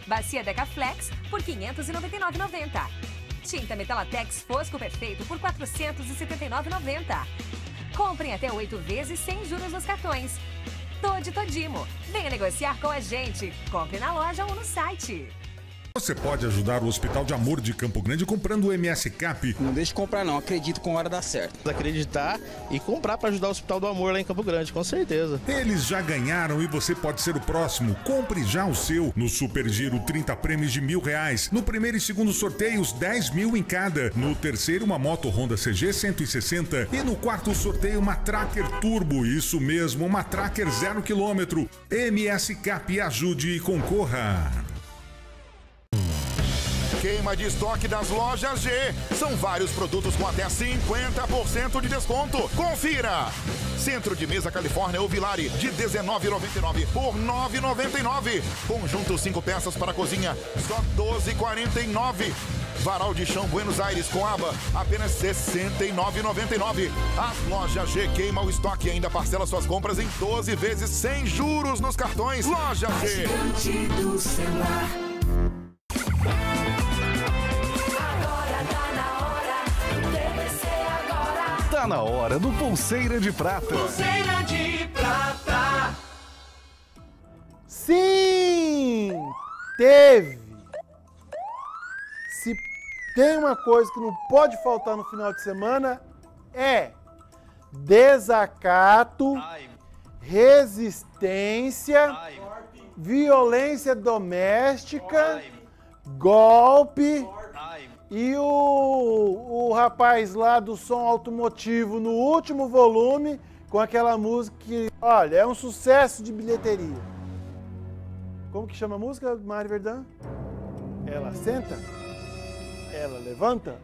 Bacia Decaflex por R$ 599,90. Tinta Metalatex Fosco Perfeito por R$ 479,90. Comprem até 8 vezes sem juros nos cartões. Todimo. Venha negociar com a gente. Compre na loja ou no site. Você pode ajudar o Hospital de Amor de Campo Grande comprando o MS Cap. Não deixe de comprar não, acredito com a hora dá certo. Acreditar e comprar para ajudar o Hospital do Amor lá em Campo Grande, com certeza. Eles já ganharam e você pode ser o próximo. Compre já o seu. No Super Giro, 30 prêmios de R$ 1.000. No primeiro e segundo sorteios, 10 mil em cada. No terceiro, uma moto Honda CG 160. E no quarto sorteio, uma Tracker Turbo. Isso mesmo, uma Tracker 0 km. MS Cap, ajude e concorra. Queima de estoque das lojas G. São vários produtos com até 50% de desconto. Confira! Centro de mesa Califórnia ou Vilari de R$ 19,99 por R$ 9,99. Conjunto 5 peças para a cozinha, só R$ 12,49. Varal de chão Buenos Aires com aba, apenas R$ 69,99. As lojas G queima o estoque e ainda parcela suas compras em 12 vezes sem juros nos cartões. Loja G. Tá na hora do Pulseira de Prata. Pulseira de Prata. Sim! Teve! Se tem uma coisa que não pode faltar no final de semana, é desacato, resistência, violência doméstica, golpe. E o rapaz lá do som automotivo no último volume, com aquela música que, olha, é um sucesso de bilheteria. Como que chama a música, Mário Verdão? Ela senta, ela levanta,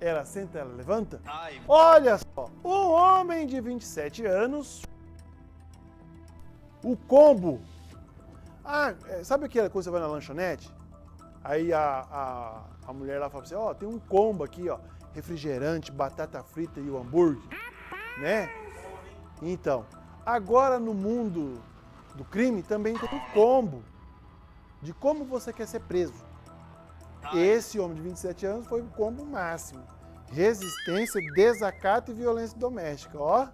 ela senta, ela levanta. Olha só, um homem de 27 anos, o combo. Ah, sabe aquela coisa que você vai na lanchonete? Aí a mulher lá fala pra você, ó, tem um combo aqui, ó, refrigerante, batata frita e o hambúrguer, né? Então, agora no mundo do crime também tem um combo de como você quer ser preso. Esse homem de 27 anos foi o combo máximo. Resistência, desacato e violência doméstica, ó.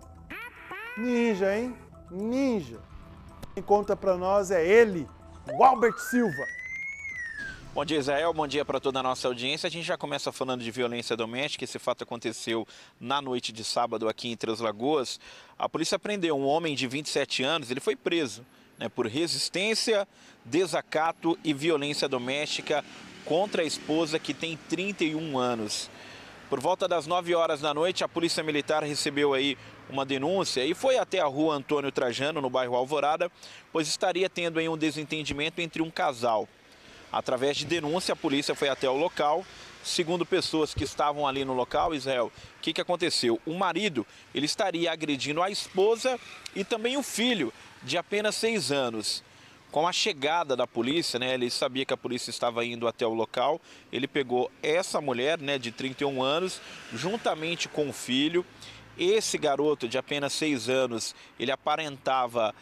Ninja, hein? Ninja. Quem conta pra nós é ele, o Albert Silva. Bom dia, Israel. Bom dia para toda a nossa audiência. A gente já começa falando de violência doméstica. Esse fato aconteceu na noite de sábado aqui em Três Lagoas. A polícia prendeu um homem de 27 anos. Ele foi preso, né, por resistência, desacato e violência doméstica contra a esposa, que tem 31 anos. Por volta das 9 horas da noite, a Polícia Militar recebeu aí uma denúncia e foi até a rua Antônio Trajano, no bairro Alvorada, pois estaria tendo aí um desentendimento entre um casal. Através de denúncia, a polícia foi até o local. Segundo pessoas que estavam ali no local, Israel, o que aconteceu? O marido, ele estaria agredindo a esposa e também o filho, de apenas 6 anos. Com a chegada da polícia, né, ele sabia que a polícia estava indo até o local, ele pegou essa mulher, né, de 31 anos, juntamente com o filho. Esse garoto de apenas 6 anos, ele aparentava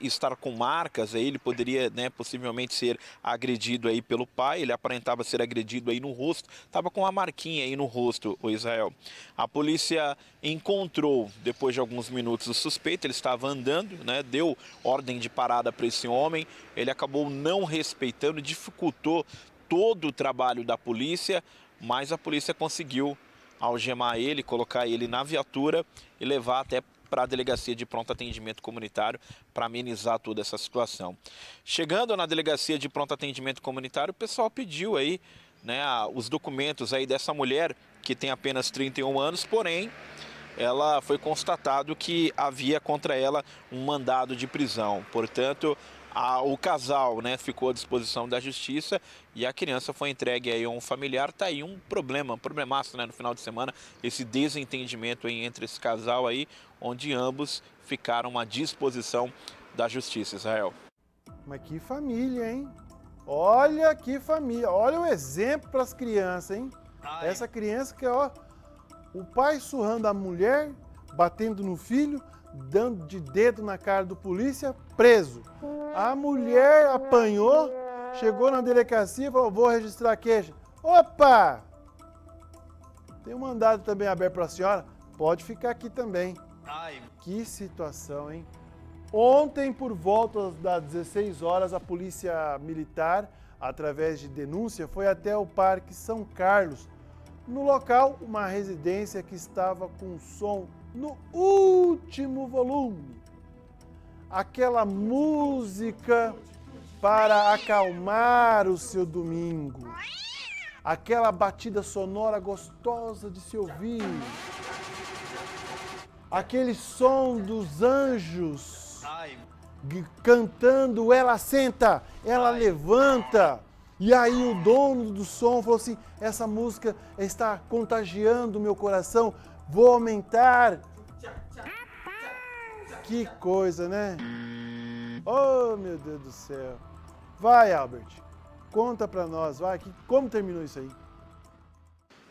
estar com marcas, aí ele poderia, né, possivelmente ser agredido aí pelo pai, ele aparentava ser agredido aí no rosto, estava com uma marquinha aí no rosto, o Israel. A polícia encontrou, depois de alguns minutos, o suspeito, ele estava andando, né, deu ordem de parada para esse homem, ele acabou não respeitando, dificultou todo o trabalho da polícia, mas a polícia conseguiu algemar ele, colocar ele na viatura e levar até para a Delegacia de Pronto Atendimento Comunitário para amenizar toda essa situação. Chegando na Delegacia de Pronto Atendimento Comunitário, o pessoal pediu aí, né, os documentos aí dessa mulher, que tem apenas 31 anos, porém, ela foi constatado que havia contra ela um mandado de prisão. Portanto, o casal, né, ficou à disposição da justiça e a criança foi entregue aí a um familiar. Tá aí um problema, um problemaço, né, no final de semana, esse desentendimento aí entre esse casal aí, onde ambos ficaram à disposição da justiça, Israel. Mas que família, hein? Olha que família, olha o exemplo para as crianças, hein? Ai. Essa criança que, ó, o pai surrando a mulher, batendo no filho, dando de dedo na cara do polícia, preso. A mulher apanhou, chegou na delegacia e falou, vou registrar a queixa. Opa! Tem um mandado também aberto para a senhora, pode ficar aqui também. Ai. Que situação, hein? Ontem, por volta das 16 horas, a Polícia Militar, através de denúncia, foi até o Parque São Carlos. No local, uma residência que estava com som no último volume. Aquela música para acalmar o seu domingo. Aquela batida sonora gostosa de se ouvir. Aquele som dos anjos cantando, ela senta, ela levanta. E aí o dono do som falou assim, essa música está contagiando o meu coração, vou aumentar. Que coisa, né? Oh, meu Deus do céu. Vai, Albert, conta pra nós, vai, como terminou isso aí?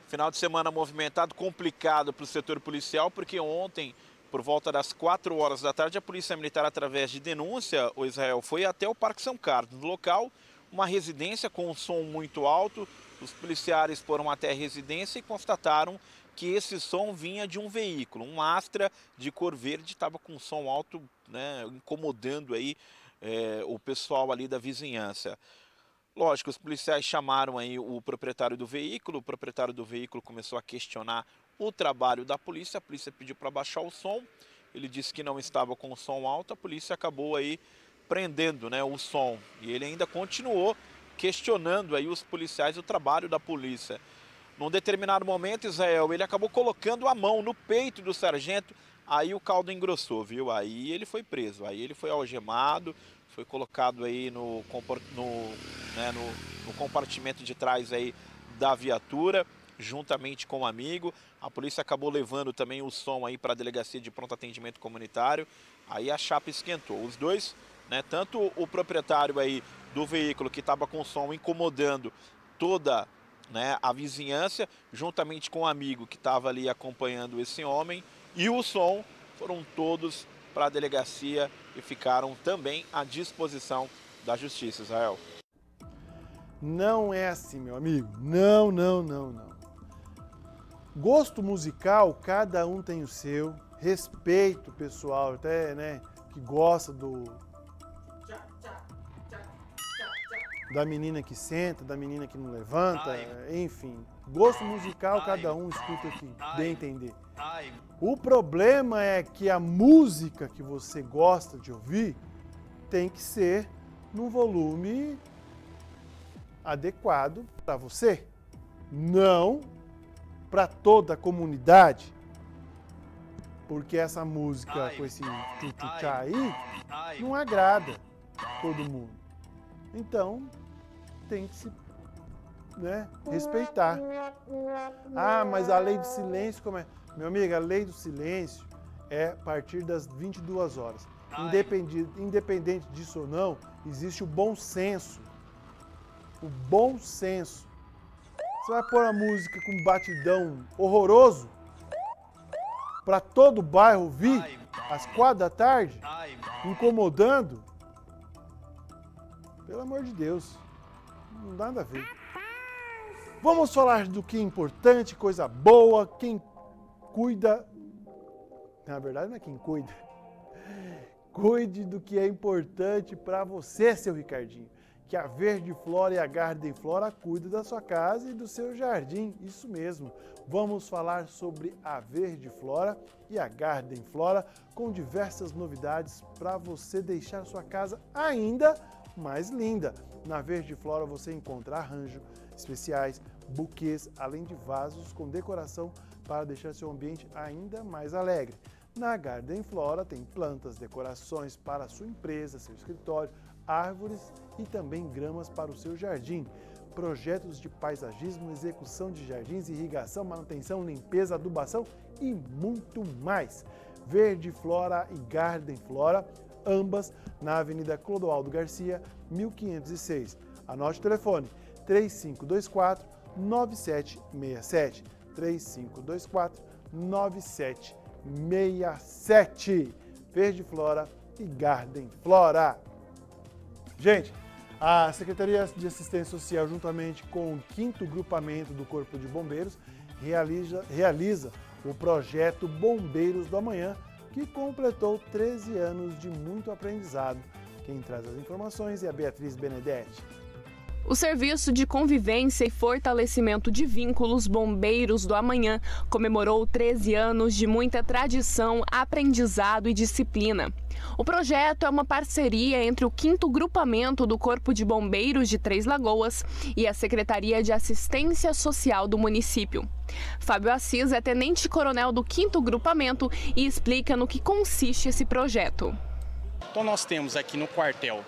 Final de semana movimentado, complicado para o setor policial, porque ontem, por volta das 4 horas da tarde, a Polícia Militar, através de denúncia, o Israel, foi até o Parque São Carlos. No local, uma residência com um som muito alto. Os policiais foram até a residência e constataram que esse som vinha de um veículo. Um Astra de cor verde estava com som alto, né, incomodando aí, o pessoal ali da vizinhança. Lógico, os policiais chamaram aí o proprietário do veículo, começou a questionar o trabalho da polícia, a polícia pediu para baixar o som, ele disse que não estava com o som alto, a polícia acabou aí prendendo, né, o som, e ele ainda continuou questionando aí os policiais, o trabalho da polícia. Num determinado momento, Israel, ele acabou colocando a mão no peito do sargento, aí o caldo engrossou, viu? Aí ele foi preso, aí ele foi algemado, foi colocado aí no compartimento de trás aí da viatura, juntamente com um amigo. A polícia acabou levando também o som aí para a Delegacia de Pronto Atendimento Comunitário. Aí a chapa esquentou. Os dois, né, tanto o proprietário aí do veículo que estava com o som incomodando toda, né, a vizinhança, juntamente com um amigo que estava ali acompanhando esse homem, e o som, foram todos para a delegacia e ficaram também à disposição da Justiça, Israel. Não é assim, meu amigo. Não, não, não, não. Gosto musical, cada um tem o seu. Respeito, pessoal, até, né, que gosta do... da menina que senta, da menina que não levanta, enfim. Gosto musical, cada um escuta o que bem entender. O problema é que a música que você gosta de ouvir tem que ser num volume adequado para você, não para toda a comunidade. Porque essa música com esse tchutchá aí não agrada todo mundo. Então, tem que se, né, respeitar. Ah, mas a lei do silêncio, como é? Meu amigo, a lei do silêncio é a partir das 22 horas. Independente disso ou não, existe o bom senso. O bom senso. Você vai pôr a música com um batidão horroroso para todo o bairro ouvir às 4 da tarde, incomodando? Pelo amor de Deus, não dá nada a ver. Vamos falar do que é importante, coisa boa, quem cuida... Na verdade, não é quem cuida. Cuide do que é importante para você, seu Ricardinho. Que a Verde Flora e a Garden Flora cuidam da sua casa e do seu jardim. Isso mesmo. Vamos falar sobre a Verde Flora e a Garden Flora com diversas novidades para você deixar sua casa ainda mais linda. Na Verde Flora você encontra arranjos especiais, buquês, além de vasos com decoração para deixar seu ambiente ainda mais alegre. Na Garden Flora tem plantas, decorações para a sua empresa, seu escritório, árvores e também gramas para o seu jardim. Projetos de paisagismo, execução de jardins, irrigação, manutenção, limpeza, adubação e muito mais. Verde Flora e Garden Flora, ambas na Avenida Clodoaldo Garcia, 1506. Anote o telefone 3524-9767. 3524-9767. Verde Flora e Garden Flora. Gente, a Secretaria de Assistência Social, juntamente com o 5º Grupamento do Corpo de Bombeiros, realiza o projeto Bombeiros do Amanhã, que completou 13 anos de muito aprendizado. Quem traz as informações é a Beatriz Benedetti. O Serviço de Convivência e Fortalecimento de Vínculos Bombeiros do Amanhã comemorou 13 anos de muita tradição, aprendizado e disciplina. O projeto é uma parceria entre o 5º Grupamento do Corpo de Bombeiros de Três Lagoas e a Secretaria de Assistência Social do município. Fábio Assis é tenente-coronel do 5º Grupamento e explica no que consiste esse projeto. Então nós temos aqui no quartel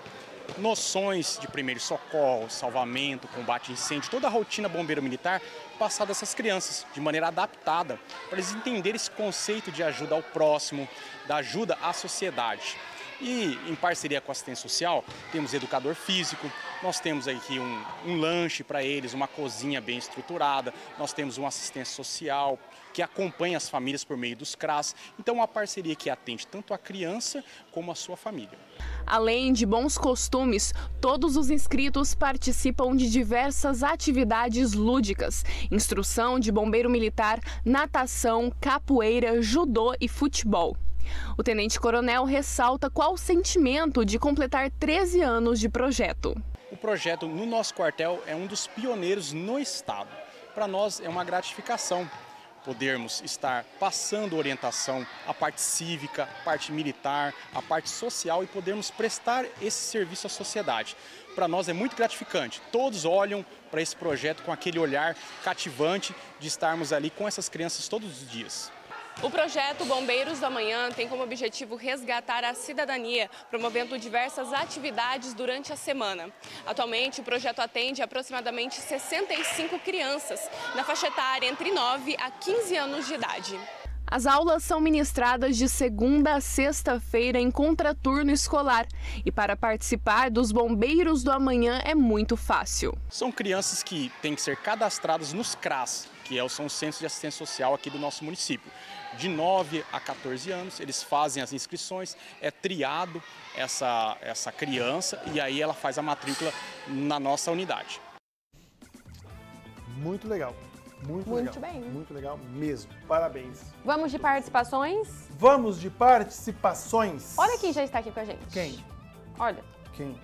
noções de primeiro socorro, salvamento, combate a incêndio, toda a rotina bombeiro militar passada a essas crianças de maneira adaptada, para eles entenderem esse conceito de ajuda ao próximo, da ajuda à sociedade. E em parceria com a assistência social, temos educador físico, nós temos aqui um lanche para eles, uma cozinha bem estruturada, nós temos uma assistência social que acompanha as famílias por meio dos CRAS. Então, uma parceria que atende tanto a criança como a sua família. Além de bons costumes, todos os inscritos participam de diversas atividades lúdicas, instrução de bombeiro militar, natação, capoeira, judô e futebol. O tenente-coronel ressalta qual o sentimento de completar 13 anos de projeto. O projeto no nosso quartel é um dos pioneiros no estado. Para nós é uma gratificação podermos estar passando orientação, a parte cívica, a parte militar, a parte social e podermos prestar esse serviço à sociedade. Para nós é muito gratificante, todos olham para esse projeto com aquele olhar cativante de estarmos ali com essas crianças todos os dias. O projeto Bombeiros do Amanhã tem como objetivo resgatar a cidadania, promovendo diversas atividades durante a semana. Atualmente, o projeto atende aproximadamente 65 crianças, na faixa etária entre 9 a 15 anos de idade. As aulas são ministradas de segunda a sexta-feira em contraturno escolar. E para participar dos Bombeiros do Amanhã é muito fácil. São crianças que têm que ser cadastradas nos CRAS, que são os Centros de Assistência Social aqui do nosso município. De 9 a 14 anos, eles fazem as inscrições, é triado essa criança e aí ela faz a matrícula na nossa unidade. Muito legal. Muito legal. Muito legal mesmo. Parabéns. Vamos de participações? Vamos de participações. Olha quem já está aqui com a gente. Quem? Olha. Quem?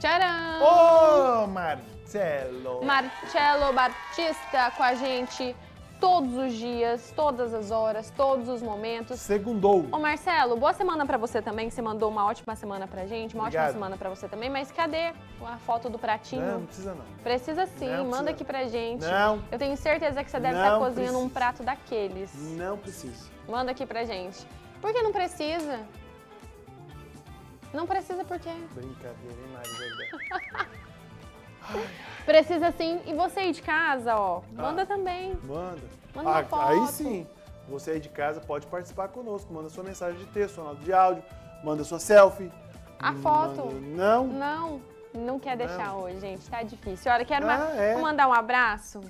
Tcharam! Ô, Marcelo! Marcelo Batista com a gente todos os dias, todas as horas, todos os momentos. Segundou. Ô, Marcelo, boa semana pra você também, que você mandou uma ótima semana pra gente, uma ótima semana pra você também, mas cadê a foto do pratinho? Não, não precisa não. Precisa sim, não manda precisa. Aqui pra gente. Não. Eu tenho certeza que você deve estar cozinhando um prato daqueles. Não precisa. Manda aqui pra gente. Por que não precisa? Não precisa por quê? Brincadeira, hein, Mário Verdão? Precisa sim. E você aí de casa, ó, manda também. Manda uma foto. Aí sim, você aí de casa pode participar conosco. Manda sua mensagem de texto, sua nota de áudio, manda sua selfie. A foto. Manda... Não. Não, não quer deixar hoje, gente. Tá difícil. Olha, quero mandar um abraço.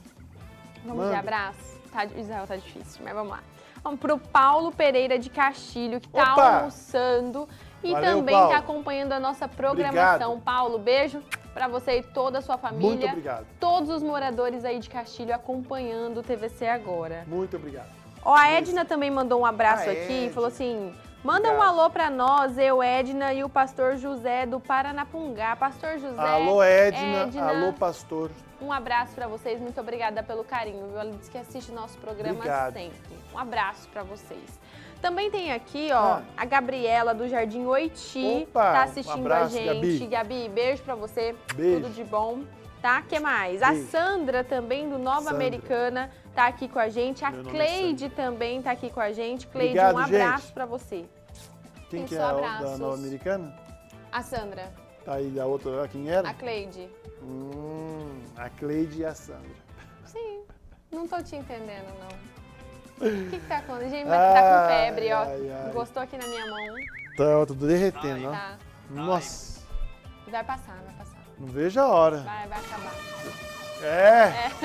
Vamos de abraço? Israel, tá difícil, mas vamos lá. Vamos pro Paulo Pereira de Castilho, que tá almoçando e também tá acompanhando a nossa programação. Obrigado. Paulo, beijo para você e toda a sua família. Muito obrigado. Todos os moradores aí de Castilho acompanhando o TVC agora. Muito obrigado. Ó, a Edna também mandou um abraço aqui e falou assim, manda um alô para nós, eu, Edna e o pastor José do Paranapungá. Pastor José, alô Edna, alô pastor. Um abraço para vocês, muito obrigada pelo carinho, viu? Ela disse que assiste nosso programa sempre. Um abraço para vocês. Também tem aqui, ó, a Gabriela do Jardim Oiti, tá assistindo a gente. Gabi, beijo pra você, tudo de bom, tá? Que mais? Beijo. A Sandra também, do Nova Americana, tá aqui com a gente. A Cleide também tá aqui com a gente. Cleide, um abraço pra você. Quem que é da Nova Americana? A Sandra. Tá aí, a outra, quem era? A Cleide. A Cleide e a Sandra. Sim, não tô te entendendo, não. O que tá acontecendo? Gente, mas tá com febre, ó. Gostou aqui na minha mão. Tá, tudo derretendo, ó. Tá. Nossa. Vai passar, vai passar. Não vejo a hora. Vai acabar.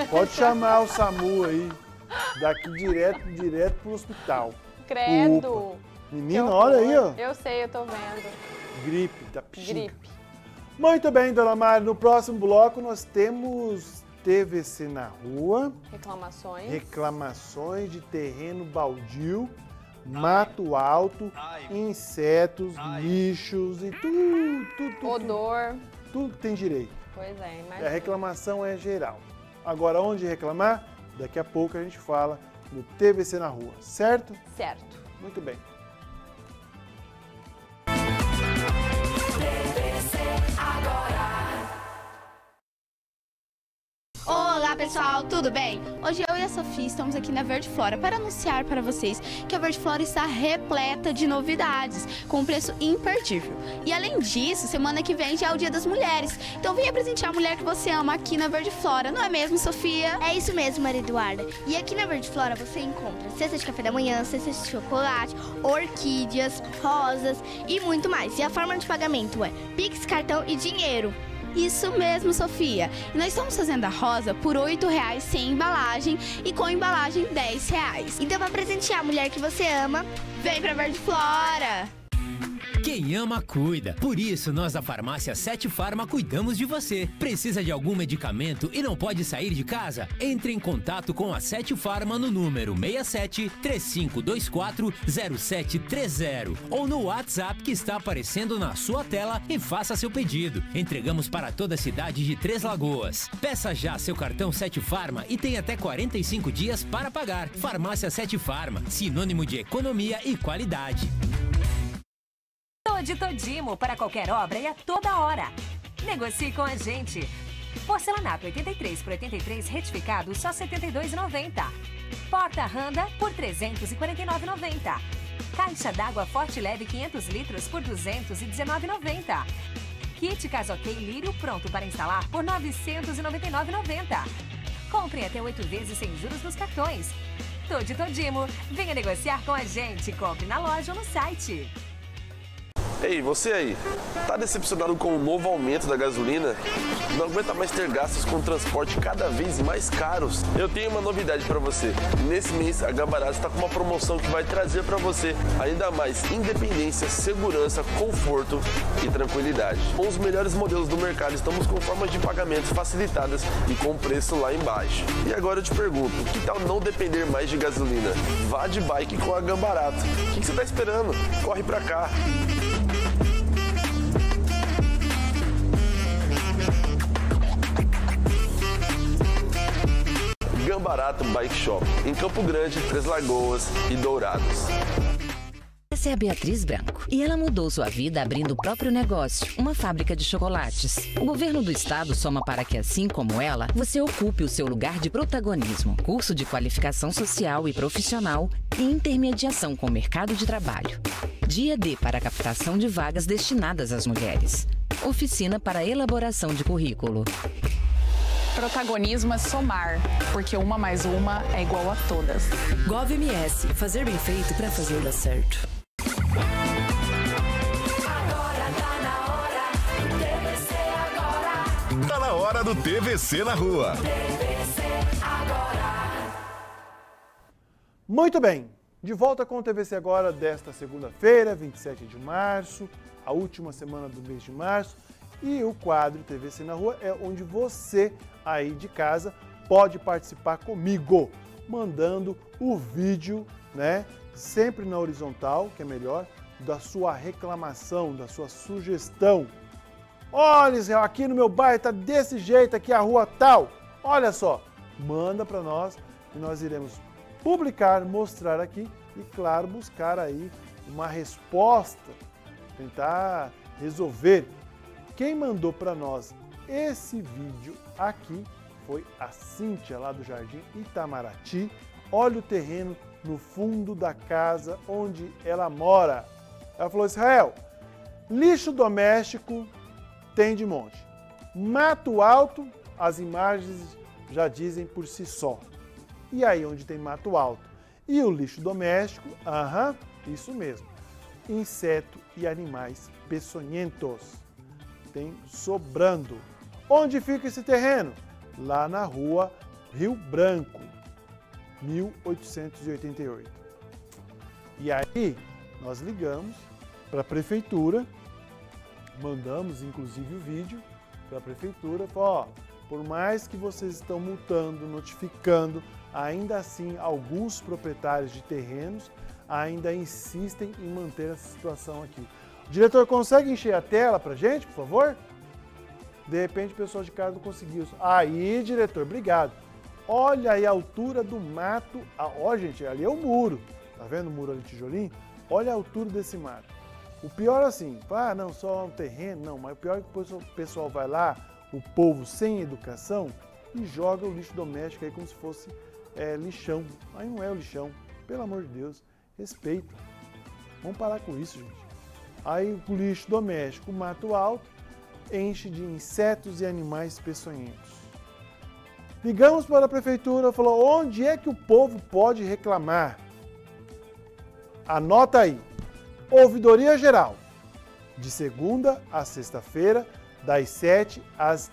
Pode chamar o SAMU aí. Daqui direto pro hospital. Credo. Opa. Menina, olha aí, ó. Eu sei, eu tô vendo. Gripe da pichinca. Gripe. Muito bem, dona Mari. No próximo bloco nós temos TVC na rua. Reclamações. Reclamações de terreno baldio, mato alto, insetos, lixos e tudo. Odor. Tudo que tem direito. Pois é, imagina. A reclamação é geral. Agora, onde reclamar? Daqui a pouco a gente fala no TVC na Rua, certo? Certo. Muito bem. TVC agora. Olá pessoal, tudo bem? Hoje eu e a Sofia estamos aqui na Verde Flora para anunciar para vocês que a Verde Flora está repleta de novidades, com um preço imperdível. E além disso, semana que vem já é o Dia das Mulheres, então venha presentear a mulher que você ama aqui na Verde Flora, não é mesmo, Sofia? É isso mesmo, Maria Eduarda. E aqui na Verde Flora você encontra cesta de café da manhã, cesta de chocolate, orquídeas, rosas e muito mais. E a forma de pagamento é Pix, cartão e dinheiro. Isso mesmo, Sofia. E nós estamos fazendo a rosa por R$ 8,00 sem embalagem e com embalagem R$ 10,00. Então, para presentear a mulher que você ama, vem para Verde Flora! Quem ama, cuida. Por isso, nós da farmácia Sete Pharma cuidamos de você. Precisa de algum medicamento e não pode sair de casa? Entre em contato com a Sete Pharma no número 67-3524-0730 ou no WhatsApp que está aparecendo na sua tela e faça seu pedido. Entregamos para toda a cidade de Três Lagoas. Peça já seu cartão Sete Pharma e tem até 45 dias para pagar. Farmácia Sete Pharma, sinônimo de economia e qualidade. Tô de Todimo para qualquer obra e a toda hora. Negocie com a gente. Porcelanato 83 por 83 retificado só R$ 72,90. Porta Randa por R$ 349,90. Caixa d'água Forte Leve 500 litros por R$ 219,90. Kit Casoquei Lírio pronto para instalar por R$ 999,90. Compre até 8 vezes sem juros nos cartões. Tô de Todimo. Venha negociar com a gente. Compre na loja ou no site. Ei, você aí, tá decepcionado com o novo aumento da gasolina? Não aguenta mais ter gastos com transporte cada vez mais caros? Eu tenho uma novidade para você. Nesse mês, a Gambarato está com uma promoção que vai trazer para você ainda mais independência, segurança, conforto e tranquilidade. Com os melhores modelos do mercado, estamos com formas de pagamento facilitadas e com preço lá embaixo. E agora eu te pergunto, que tal não depender mais de gasolina? Vá de bike com a Gambarato. O que você tá esperando? Corre para cá! Gambarato Bike Shop, em Campo Grande, Três Lagoas e Dourados. Essa é a Beatriz Branco e ela mudou sua vida abrindo o próprio negócio, uma fábrica de chocolates. O governo do estado soma para que, assim como ela, você ocupe o seu lugar de protagonismo. Curso de qualificação social e profissional e intermediação com o mercado de trabalho. Dia D para a captação de vagas destinadas às mulheres. Oficina para elaboração de currículo. Protagonismo é somar, porque uma mais uma é igual a todas. GovMS, fazer bem feito para fazer dar certo. Agora tá na hora do TVC agora. Tá na hora do TVC na rua. TVC agora. Muito bem, de volta com o TVC agora desta segunda-feira, 27 de março, a última semana do mês de março. E o quadro TVC na Rua é onde você, aí de casa, pode participar comigo, mandando o vídeo, né, sempre na horizontal, que é melhor, da sua reclamação, da sua sugestão. Olha, Israel, aqui no meu bairro tá desse jeito, aqui a rua tal. Olha só, manda para nós e nós iremos publicar, mostrar aqui e, claro, buscar aí uma resposta, tentar resolver. Quem mandou para nós esse vídeo aqui foi a Cíntia, lá do Jardim Itamaraty. Olha o terreno no fundo da casa onde ela mora. Ela falou, Israel, lixo doméstico tem de monte. Mato alto, as imagens já dizem por si só. E aí onde tem mato alto e o lixo doméstico, isso mesmo, inseto e animais peçonhentos. Tem sobrando. Onde fica esse terreno? Lá na rua Rio Branco, 1888. E aí, Nós ligamos para a prefeitura, mandamos inclusive o vídeo para a prefeitura, falou, ó, por mais que vocês estão multando, notificando, ainda assim alguns proprietários de terrenos ainda insistem em manter essa situação aqui. O diretor, consegue encher a tela para gente, por favor? De repente o pessoal de casa não conseguiu. Aí, diretor, obrigado. Olha aí a altura do mato. Ó, gente, ali é o muro. Tá vendo o muro ali, tijolinho? Olha a altura desse mato. O pior assim, ah, não, só um terreno, não. Mas o pior é que o pessoal vai lá, o povo sem educação, e joga o lixo doméstico aí como se fosse lixão. Aí não é o lixão. Pelo amor de Deus, respeita. Vamos parar com isso, gente. Aí o lixo doméstico, o mato alto, enche de insetos e animais peçonhentos. Ligamos para a prefeitura, falou, onde é que o povo pode reclamar? Anota aí, ouvidoria geral, de segunda a sexta-feira, das 7 às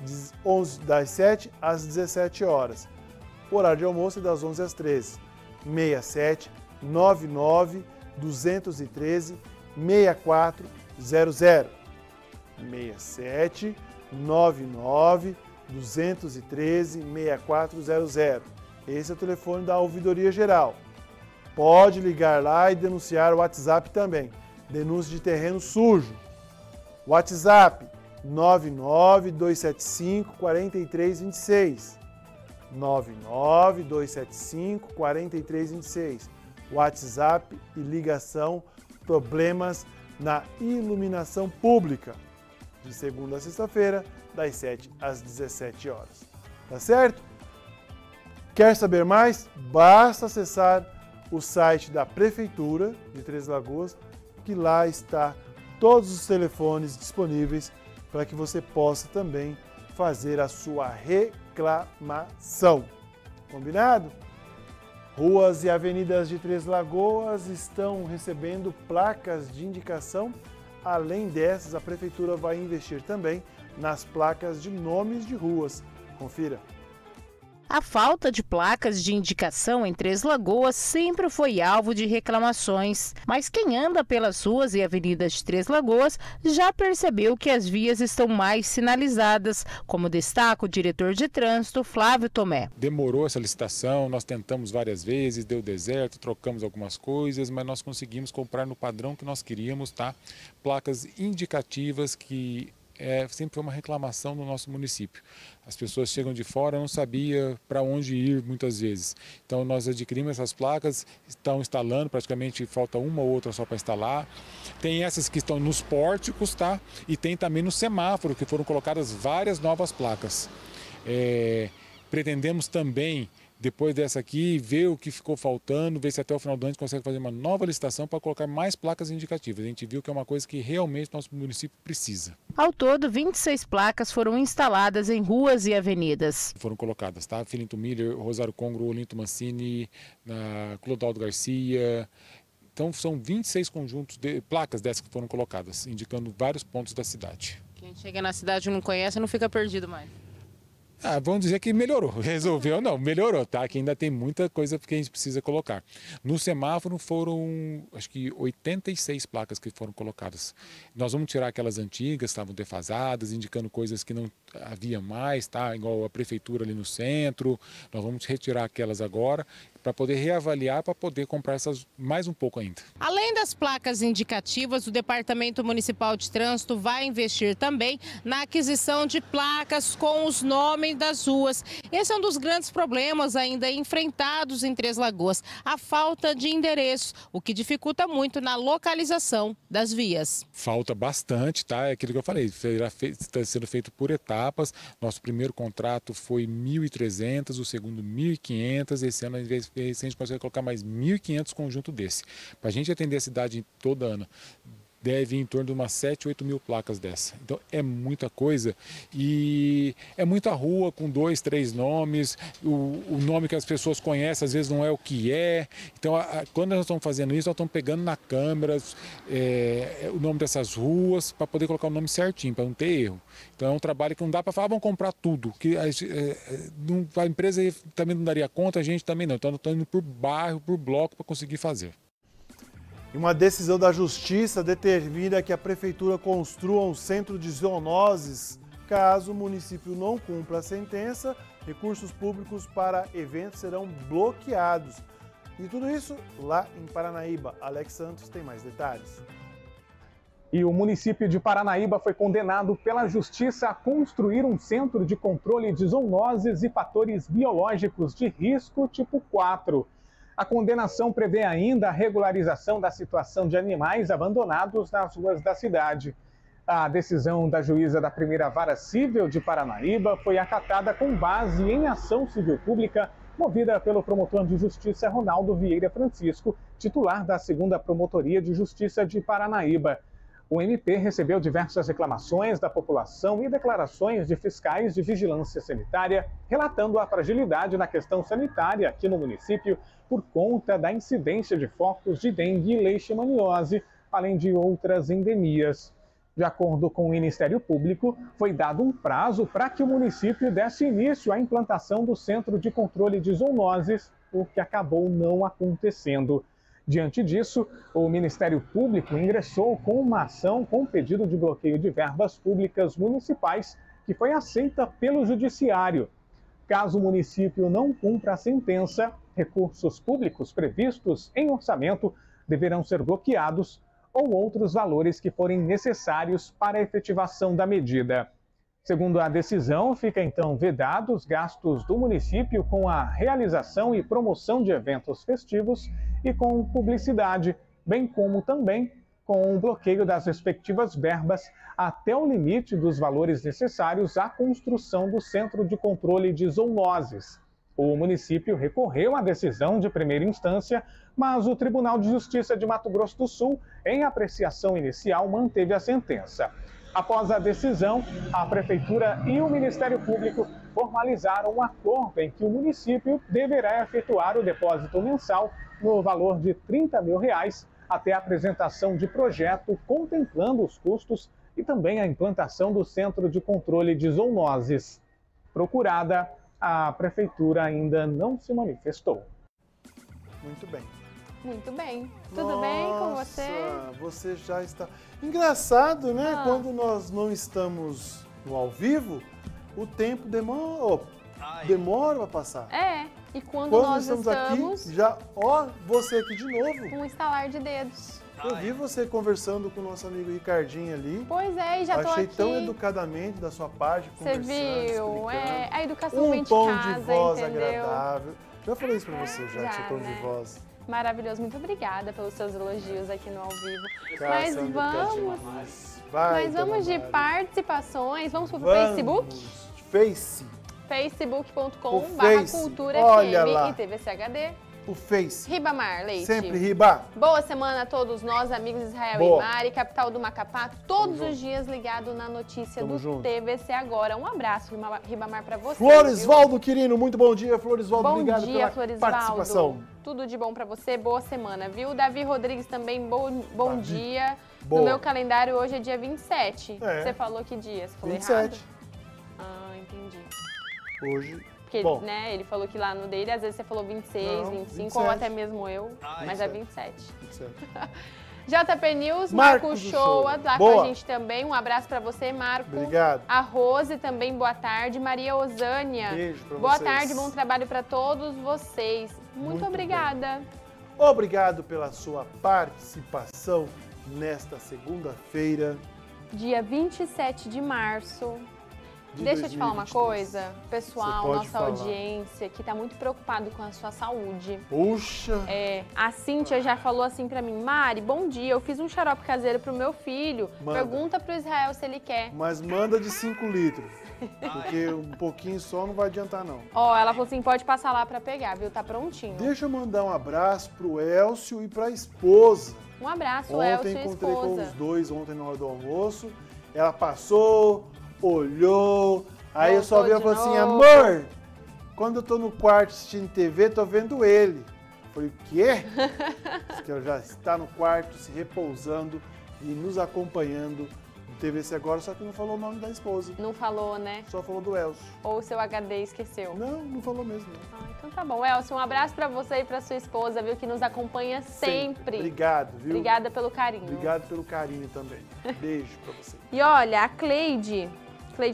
17 horas. O horário de almoço é das 11 às 13. 67 99 213 6400. 67 99 213 6400. Esse é o telefone da Ouvidoria Geral. Pode ligar lá e denunciar o WhatsApp também. Denúncia de terreno sujo. WhatsApp 99275 4326. 99275 4326. WhatsApp e ligação problemas na iluminação pública, de segunda a sexta-feira, das 7 às 17 horas. Tá certo? Quer saber mais? Basta acessar o site da Prefeitura de Três Lagoas, que lá está todos os telefones disponíveis para que você possa também fazer a sua reclamação. Combinado? Ruas e avenidas de Três Lagoas estão recebendo placas de indicação. Além dessas, a Prefeitura vai investir também nas placas de nomes de ruas. Confira. A falta de placas de indicação em Três Lagoas sempre foi alvo de reclamações. Mas quem anda pelas ruas e avenidas de Três Lagoas já percebeu que as vias estão mais sinalizadas, como destaca o diretor de trânsito, Flávio Tomé. Demorou essa licitação, nós tentamos várias vezes, deu deserto, trocamos algumas coisas, mas nós conseguimos comprar no padrão que nós queríamos, tá? Placas indicativas que... sempre foi uma reclamação do nosso município. As pessoas chegam de fora, não sabia para onde ir muitas vezes. Então nós adquirimos essas placas, estão instalando, praticamente falta uma ou outra só para instalar. Tem essas que estão nos pórticos, tá? E tem também no semáforo, que foram colocadas várias novas placas. Pretendemos também, depois dessa aqui, ver o que ficou faltando, ver se até o final do ano a gente consegue fazer uma nova licitação para colocar mais placas indicativas. A gente viu que é uma coisa que realmente nosso município precisa. Ao todo, 26 placas foram instaladas em ruas e avenidas. Foram colocadas, tá? Filinto Miller, Rosário Congro, Olinto Mancini, Clodoaldo Garcia. Então são 26 conjuntos de placas dessas que foram colocadas, indicando vários pontos da cidade. Quem chega na cidade e não conhece não fica perdido mais. Ah, vamos dizer que melhorou, resolveu não, melhorou, tá? Que ainda tem muita coisa que a gente precisa colocar. No semáforo foram, acho que 86 placas que foram colocadas. Nós vamos tirar aquelas antigas, estavam defasadas, indicando coisas que não havia mais, tá? Igual a prefeitura ali no centro, nós vamos retirar aquelas agora, para poder reavaliar, para poder comprar essas mais um pouco ainda. Além das placas indicativas, o Departamento Municipal de Trânsito vai investir também na aquisição de placas com os nomes das ruas. Esse é um dos grandes problemas ainda enfrentados em Três Lagoas, a falta de endereço, o que dificulta muito na localização das vias. Falta bastante, tá? É aquilo que eu falei, está sendo feito por etapas. Nosso primeiro contrato foi 1.300, o segundo 1.500, esse ano às vezes a gente consegue colocar mais 1.500 conjunto desse. Para a gente atender a cidade toda ano, deve ir em torno de umas 7, 8 mil placas dessa. Então é muita coisa e é muita rua com 2, 3 nomes, o nome que as pessoas conhecem às vezes não é o que é. Então quando nós estamos fazendo isso, nós estamos pegando na câmera o nome dessas ruas para poder colocar o nome certinho, para não ter erro. Então é um trabalho que não dá para falar, vamos comprar tudo, que a empresa também não daria conta, a gente também não. Então nós estamos indo por bairro, por bloco para conseguir fazer. E uma decisão da Justiça determina que a Prefeitura construa um centro de zoonoses, caso o município não cumpra a sentença. Recursos públicos para eventos serão bloqueados. E tudo isso lá em Paranaíba. Alex Santos tem mais detalhes. E o município de Paranaíba foi condenado pela Justiça a construir um centro de controle de zoonoses e fatores biológicos de risco tipo 4. A condenação prevê ainda a regularização da situação de animais abandonados nas ruas da cidade. A decisão da juíza da primeira vara civil de Paranaíba foi acatada com base em ação civil pública movida pelo promotor de justiça Ronaldo Vieira Francisco, titular da 2ª Promotoria de Justiça de Paranaíba. O MP recebeu diversas reclamações da população e declarações de fiscais de vigilância sanitária, relatando a fragilidade na questão sanitária aqui no município por conta da incidência de focos de dengue e leishmaniose, além de outras endemias. De acordo com o Ministério Público, foi dado um prazo para que o município desse início à implantação do Centro de Controle de Zoonoses, o que acabou não acontecendo. Diante disso, o Ministério Público ingressou com uma ação com pedido de bloqueio de verbas públicas municipais, que foi aceita pelo Judiciário. Caso o município não cumpra a sentença, recursos públicos previstos em orçamento deverão ser bloqueados ou outros valores que forem necessários para a efetivação da medida. Segundo a decisão, fica então vedado os gastos do município com a realização e promoção de eventos festivos e com publicidade, bem como também com o bloqueio das respectivas verbas até o limite dos valores necessários à construção do Centro de Controle de Zoonoses. O município recorreu à decisão de primeira instância, mas o Tribunal de Justiça de Mato Grosso do Sul, em apreciação inicial, manteve a sentença. Após a decisão, a Prefeitura e o Ministério Público formalizaram um acordo em que o município deverá efetuar o depósito mensal no valor de R$ 30.000 até a apresentação de projeto contemplando os custos e também a implantação do Centro de Controle de Zoonoses. Procurada, a Prefeitura ainda não se manifestou. Muito bem. Muito bem. Tudo bem com você? Você já está... Engraçado, né? Quando nós não estamos no ao vivo, o tempo demora para passar. É. E quando nós estamos aqui, já... você aqui de novo. Um estalar de dedos. Eu vi você conversando com o nosso amigo Ricardinho ali. Pois é, já tô aqui. Achei tão educadamente da sua parte, conversando, explicando. É, a educação vem de casa, entendeu? Um tom de voz agradável. Já falei isso pra você, já, seu tom de voz. Maravilhoso, muito obrigada pelos seus elogios aqui no Ao Vivo. Mas vamos de participações, vamos pro Facebook? facebook.com/culturafm e TVCHD. O Face. Ribamar Leite. Sempre Riba. Boa semana a todos nós, amigos Israel e Mari, capital do Macapá, todos os dias ligado na notícia do TVC Agora. Um abraço, Ribamar, para você. Floresvaldo Quirino, muito bom dia, Floresvaldo. Obrigado pela participação. Tudo de bom para você, boa semana, viu? Davi Rodrigues também, bom dia. Boa. No meu calendário hoje é dia 27. É. Você falou que dia? Você falou 27. Errado? Ah, entendi. Hoje... Porque, né, ele falou que lá no dele, às vezes você falou 26, não, 25, 27. Ou até mesmo eu, mas é 27. 27. JP News, Marco Shoa, lá com a gente também. Um abraço pra você, Marco. Obrigado. A Rose também, boa tarde. Maria Osânia. Beijo pra vocês. Boa tarde, bom trabalho pra todos vocês. Muito obrigada. Bom. Obrigado pela sua participação nesta segunda-feira. Dia 27 de março. Deixa eu te falar uma coisa, pessoal, nossa audiência que tá muito preocupado com a sua saúde. Puxa! É, a Cíntia já falou assim pra mim, Mari, bom dia, eu fiz um xarope caseiro pro meu filho, pergunta pro Israel se ele quer. Mas manda de 5 litros, porque um pouquinho só não vai adiantar não. Ó, ela falou assim, pode passar lá pra pegar, viu, tá prontinho. Deixa eu mandar um abraço pro Elcio e pra esposa. Um abraço, Elcio e esposa. Ontem encontrei com os dois, ontem na hora do almoço, ela passou... olhou, aí eu só vi ela e falou assim, amor, quando eu tô no quarto assistindo TV, tô vendo ele. Eu falei, o quê? Diz que ela já está no quarto, se repousando e nos acompanhando TVC Agora, só que não falou o nome da esposa. Não falou, né? Só falou do Elcio. Ou o seu HD esqueceu. Não, não falou mesmo. Ah, então tá bom. Elcio, um abraço pra você e pra sua esposa, viu, que nos acompanha sempre. Obrigado, viu? Obrigada pelo carinho. Obrigado pelo carinho também. Beijo pra você. E olha, a Cleide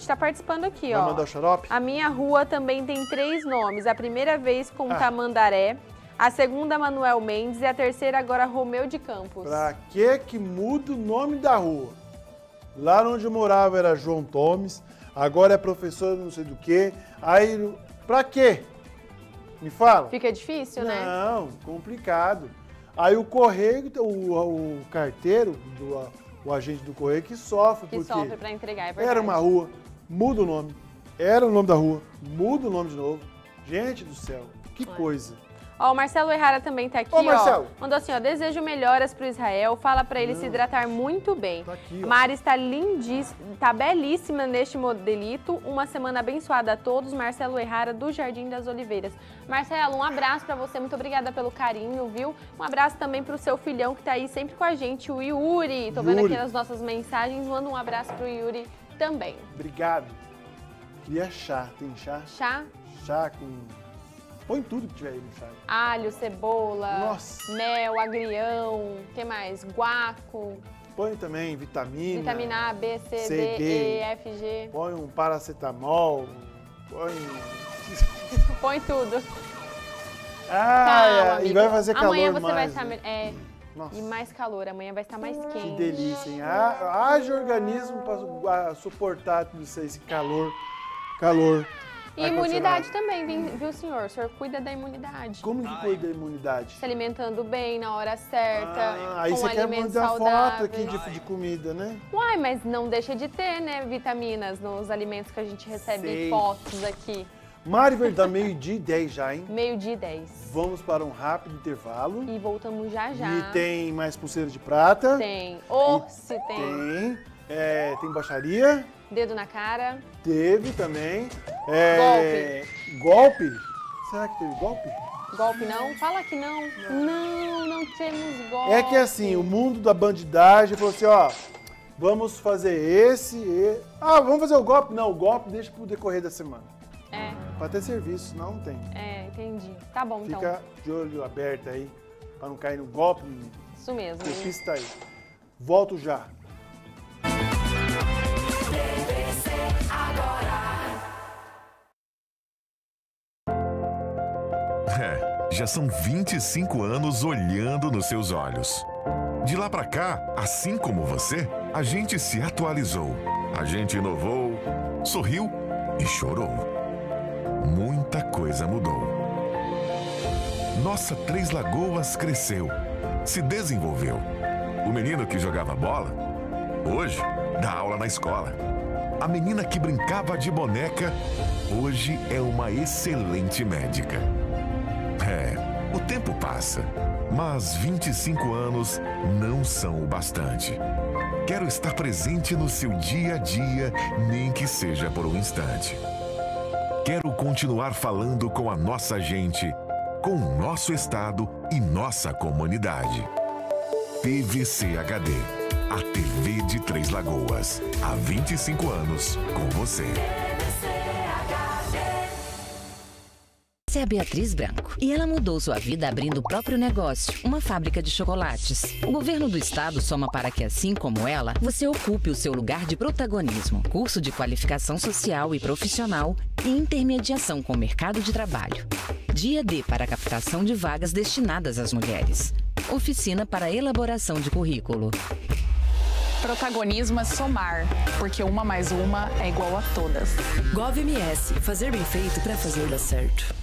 tá participando aqui, ó. Mandar o xarope? A minha rua também tem 3 nomes. A primeira vez com Tamandaré. A segunda, Manuel Mendes, e a terceira agora, Romeu de Campos. Pra que muda o nome da rua? Lá onde eu morava era João Tomes, agora é professor não sei do que. Aí, pra quê? Me fala. Fica difícil, né? Não, complicado. Aí o correio, o carteiro, o agente do correio que sofre. Que sofre pra entregar, é verdade. Era uma rua, muda o nome. Era o nome da rua, muda o nome de novo. Gente do céu, que coisa. Ó, o Marcelo Errara também tá aqui, ó. Mandou assim, ó, desejo melhoras pro Israel, fala pra ele se hidratar muito bem. Tá aqui, ó. Mari está lindíssima, tá belíssima neste modelito, uma semana abençoada a todos, Marcelo Errara do Jardim das Oliveiras. Marcelo, um abraço pra você, muito obrigada pelo carinho, viu? Um abraço também pro seu filhão que tá aí sempre com a gente, o Yuri. Tô vendo aqui nas nossas mensagens, manda um abraço pro Yuri também. Obrigado. Queria chá, tem chá? Chá? Chá com... Põe tudo que tiver aí no chá. Alho, cebola, mel, agrião, que mais? Guaco. Põe também vitamina. Vitamina A, B, C, D, E, F, G. Põe um paracetamol. Põe tudo. Ah, e vai fazer calor amanhã você vai estar... É, e mais calor, amanhã vai estar mais quente. Que delícia, hein? Haja organismo para suportar tudo isso, esse calor, calor. E imunidade também, viu, senhor? O senhor cuida da imunidade. Como que cuida da imunidade? Se alimentando bem, na hora certa, com um alimento saudável. Aí você quer mandar foto aqui de comida, né? Uai, mas não deixa de ter, né, vitaminas nos alimentos que a gente recebe fotos aqui. Mário Verdão, 12h10 já, hein? 12h10. Vamos para um rápido intervalo. E voltamos já já. E tem mais pulseira de prata. Tem. Ou se tem. Tem. É, tem baixaria. Dedo na cara. Teve também. É... Golpe. Golpe? Será que teve golpe? Golpe não? Fala que não. Não temos golpe. É que assim, o mundo da bandidagem falou assim, ó, vamos fazer esse e... Ah, vamos fazer o golpe? Não, o golpe deixa pro decorrer da semana. É. Pra ter serviço, não tem. É, entendi. Tá bom, então. Fica de olho aberto aí, pra não cair no golpe. Isso mesmo. Difícil tá aí. Volto já. Já são 25 anos olhando nos seus olhos. De lá pra cá, assim como você, a gente se atualizou, a gente inovou, sorriu e chorou. Muita coisa mudou. Nossa Três Lagoas cresceu, se desenvolveu. O menino que jogava bola, hoje dá aula na escola. A menina que brincava de boneca, hoje é uma excelente médica. É, o tempo passa, mas 25 anos não são o bastante. Quero estar presente no seu dia a dia, nem que seja por um instante. Quero continuar falando com a nossa gente, com o nosso estado e nossa comunidade. TVCHD, a TV de Três Lagoas. Há 25 anos, com você. É a Beatriz Branco e ela mudou sua vida abrindo o próprio negócio, uma fábrica de chocolates. O governo do estado soma para que, assim como ela, você ocupe o seu lugar de protagonismo. Curso de qualificação social e profissional e intermediação com o mercado de trabalho. Dia D para a captação de vagas destinadas às mulheres. Oficina para elaboração de currículo. Protagonismo é somar, porque uma mais uma é igual a todas. GovMS, fazer bem feito para fazer dar certo.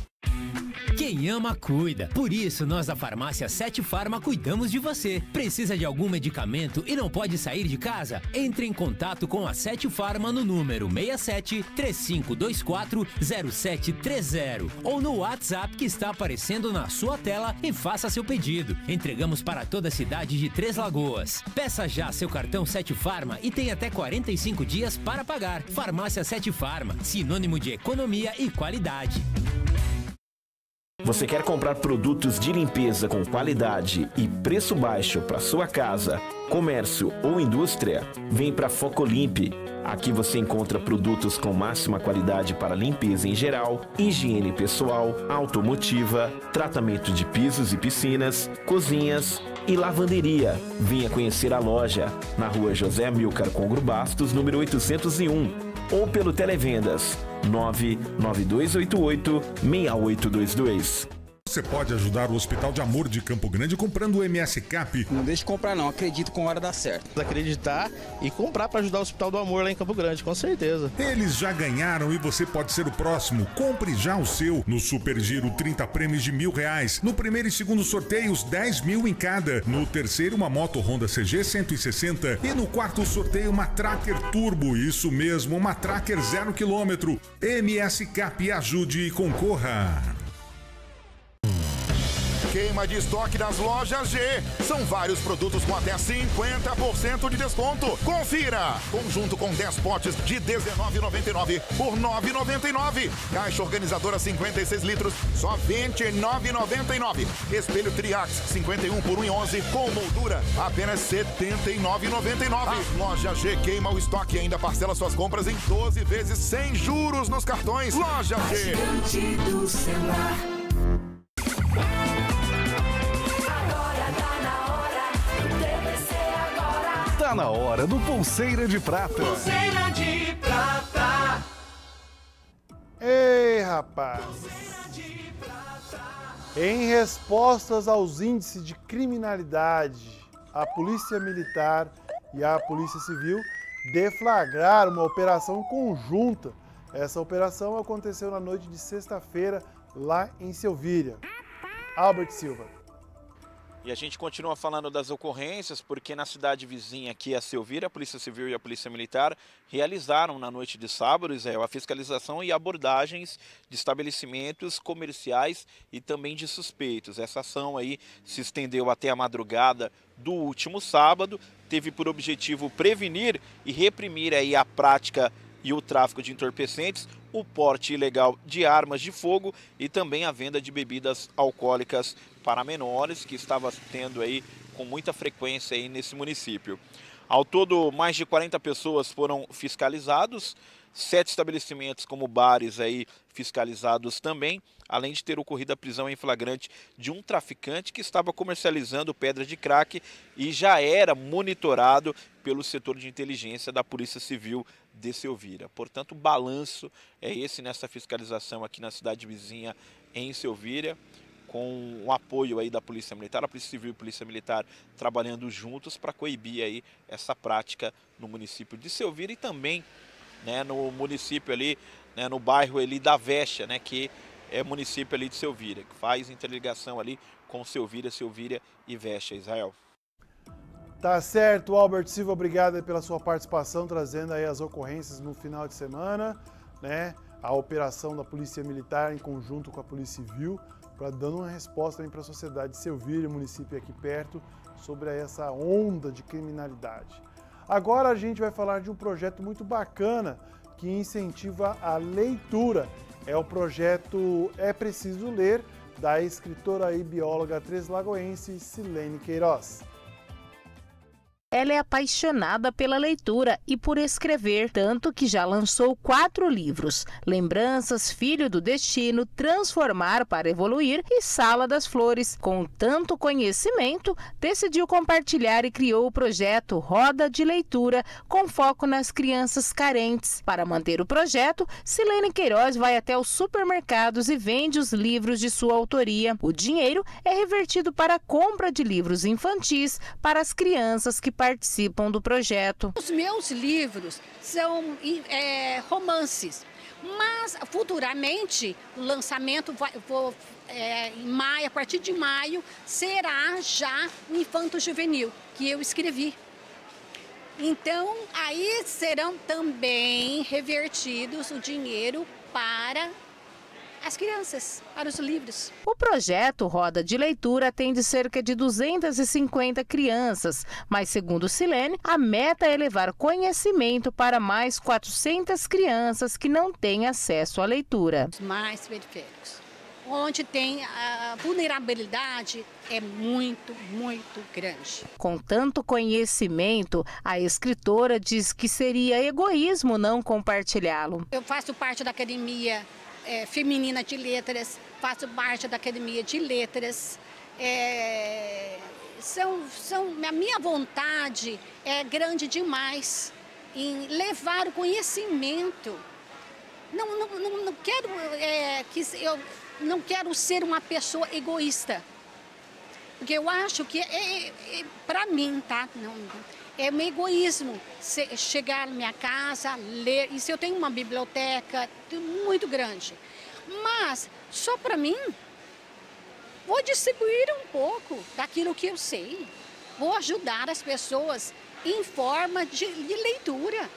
Quem ama, cuida. Por isso, nós da farmácia 7 Pharma cuidamos de você. Precisa de algum medicamento e não pode sair de casa? Entre em contato com a 7 Pharma no número 67-3524-0730 ou no WhatsApp que está aparecendo na sua tela e faça seu pedido. Entregamos para toda a cidade de Três Lagoas. Peça já seu cartão 7 Pharma e tem até 45 dias para pagar. Farmácia 7 Pharma, sinônimo de economia e qualidade. Você quer comprar produtos de limpeza com qualidade e preço baixo para sua casa, comércio ou indústria? Vem para Foco Limpe. Aqui você encontra produtos com máxima qualidade para limpeza em geral, higiene pessoal, automotiva, tratamento de pisos e piscinas, cozinhas e lavanderia. Venha conhecer a loja na Rua José Amilcar Congro Bastos, número 801, ou pelo Televendas 99288-6822. Você pode ajudar o Hospital de Amor de Campo Grande comprando o MS Cap. Não deixe de comprar não, acredito que uma hora dá certo. Acreditar e comprar para ajudar o Hospital do Amor lá em Campo Grande, com certeza. Eles já ganharam e você pode ser o próximo. Compre já o seu. No Super Giro, 30 prêmios de R$1.000. No primeiro e segundo sorteios, 10 mil em cada. No terceiro, uma moto Honda CG 160. E no quarto sorteio, uma Tracker Turbo. Isso mesmo, uma Tracker 0 km. MS Cap, ajude e concorra. Queima de estoque das Lojas G. São vários produtos com até 50% de desconto. Confira! Conjunto com 10 potes de R$19,99 por R$9,99. Caixa organizadora 56 litros, só R$29,99. Espelho Triax 51 por R$1,11 com moldura, apenas R$79,99. A Loja G queima o estoque e ainda parcela suas compras em 12 vezes sem juros nos cartões. Loja G. Tá na hora do Pulseira de Prata. Pulseira de Prata. Ei, rapaz. Pulseira de Prata. Em respostas aos índices de criminalidade, a Polícia Militar e a Polícia Civil deflagraram uma operação conjunta. Essa operação aconteceu na noite de sexta-feira, lá em Selvíria. Albert Silva. E a gente continua falando das ocorrências, porque na cidade vizinha aqui, a Selvíria, a Polícia Civil e a Polícia Militar realizaram na noite de sábado, Israel, a fiscalização e abordagens de estabelecimentos comerciais e também de suspeitos. Essa ação aí se estendeu até a madrugada do último sábado, teve por objetivo prevenir e reprimir aí a prática e o tráfico de entorpecentes, o porte ilegal de armas de fogo e também a venda de bebidas alcoólicas para menores, que estava tendo aí com muita frequência aí nesse município. Ao todo, mais de 40 pessoas foram fiscalizados, 7 estabelecimentos como bares aí fiscalizados também, além de ter ocorrido a prisão em flagrante de um traficante que estava comercializando pedra de crack e já era monitorado pelo setor de inteligência da Polícia Civil de Selvíria. Portanto, o balanço é esse nessa fiscalização aqui na cidade vizinha em Selvíria, com o apoio aí da Polícia Militar, a Polícia Civil e a Polícia Militar trabalhando juntos para coibir aí essa prática no município de Selvíria e também, né, no município ali, né, no bairro ali da Vecha, né, que é município ali de Selvíria, que faz interligação ali com Selvíria, Selvíria e Vecha, Israel. Tá certo, Albert Silva, obrigado pela sua participação, trazendo aí as ocorrências no final de semana, né, a operação da Polícia Militar em conjunto com a Polícia Civil, dando uma resposta para a sociedade de Selvíria, município aqui perto, sobre essa onda de criminalidade. Agora a gente vai falar de um projeto muito bacana que incentiva a leitura. É o projeto É Preciso Ler, da escritora e bióloga treslagoense Silene Queiroz. Ela é apaixonada pela leitura e por escrever, tanto que já lançou 4 livros: Lembranças, Filho do Destino, Transformar para Evoluir e Sala das Flores. Com tanto conhecimento, decidiu compartilhar e criou o projeto Roda de Leitura, com foco nas crianças carentes. Para manter o projeto, Silene Queiroz vai até os supermercados e vende os livros de sua autoria. O dinheiro é revertido para a compra de livros infantis para as crianças que participam do projeto. Os meus livros são romances, mas futuramente o lançamento em maio, a partir de maio, será já o Infanto Juvenil, que eu escrevi. Então, aí serão também revertidos o dinheiro para as crianças, para os livros. O projeto Roda de Leitura atende cerca de 250 crianças, mas, segundo Silene, a meta é levar conhecimento para mais 400 crianças que não têm acesso à leitura. Os mais periféricos, onde tem a vulnerabilidade é muito, muito grande. Com tanto conhecimento, a escritora diz que seria egoísmo não compartilhá-lo. Eu faço parte da Academia Feminina de Letras, faço parte da Academia de Letras. A minha vontade é grande demais em levar o conhecimento. Eu não quero ser uma pessoa egoísta, porque eu acho que, para mim, tá? É um egoísmo chegar na minha casa, ler. Isso eu tenho uma biblioteca muito grande, mas só para mim, vou distribuir um pouco daquilo que eu sei, vou ajudar as pessoas em forma de leitura.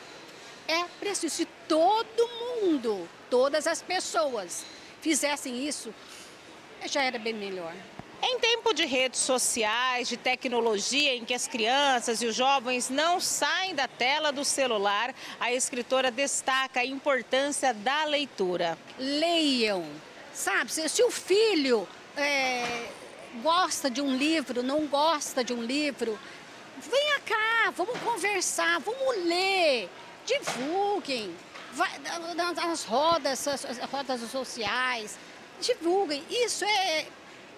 É preciso que todo mundo, todas as pessoas fizessem isso, já era bem melhor. Em tempo de redes sociais, de tecnologia, em que as crianças e os jovens não saem da tela do celular, a escritora destaca a importância da leitura. Leiam, sabe, se o filho gosta de um livro, não gosta de um livro, venha cá, vamos conversar, vamos ler, divulguem. As rodas sociais, divulguem. Isso é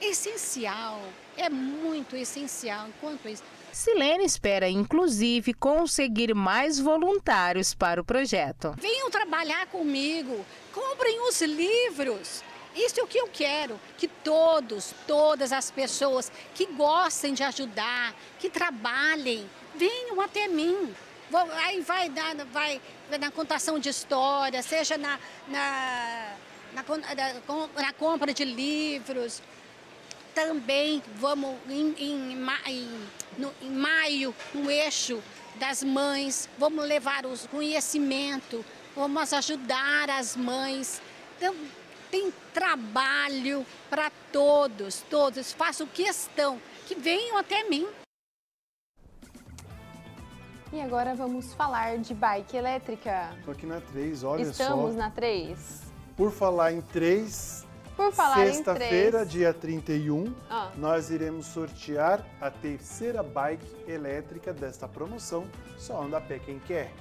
essencial, é muito essencial enquanto isso. Silene espera, inclusive, conseguir mais voluntários para o projeto. Venham trabalhar comigo, comprem os livros. Isso é o que eu quero, que todas as pessoas que gostem de ajudar, que trabalhem, venham até mim. Aí vai na contação de história, seja na compra de livros. Também vamos em maio, no eixo das mães, vamos levar os conhecimento, vamos ajudar as mães. Então, tem trabalho para todos, façam questão que venham até mim. E agora vamos falar de bike elétrica. Estou aqui na 3, olha só. Estamos na 3. Por falar em 3, sexta-feira, dia 31, nós iremos sortear a terceira bike elétrica desta promoção, só anda a pé quem quer.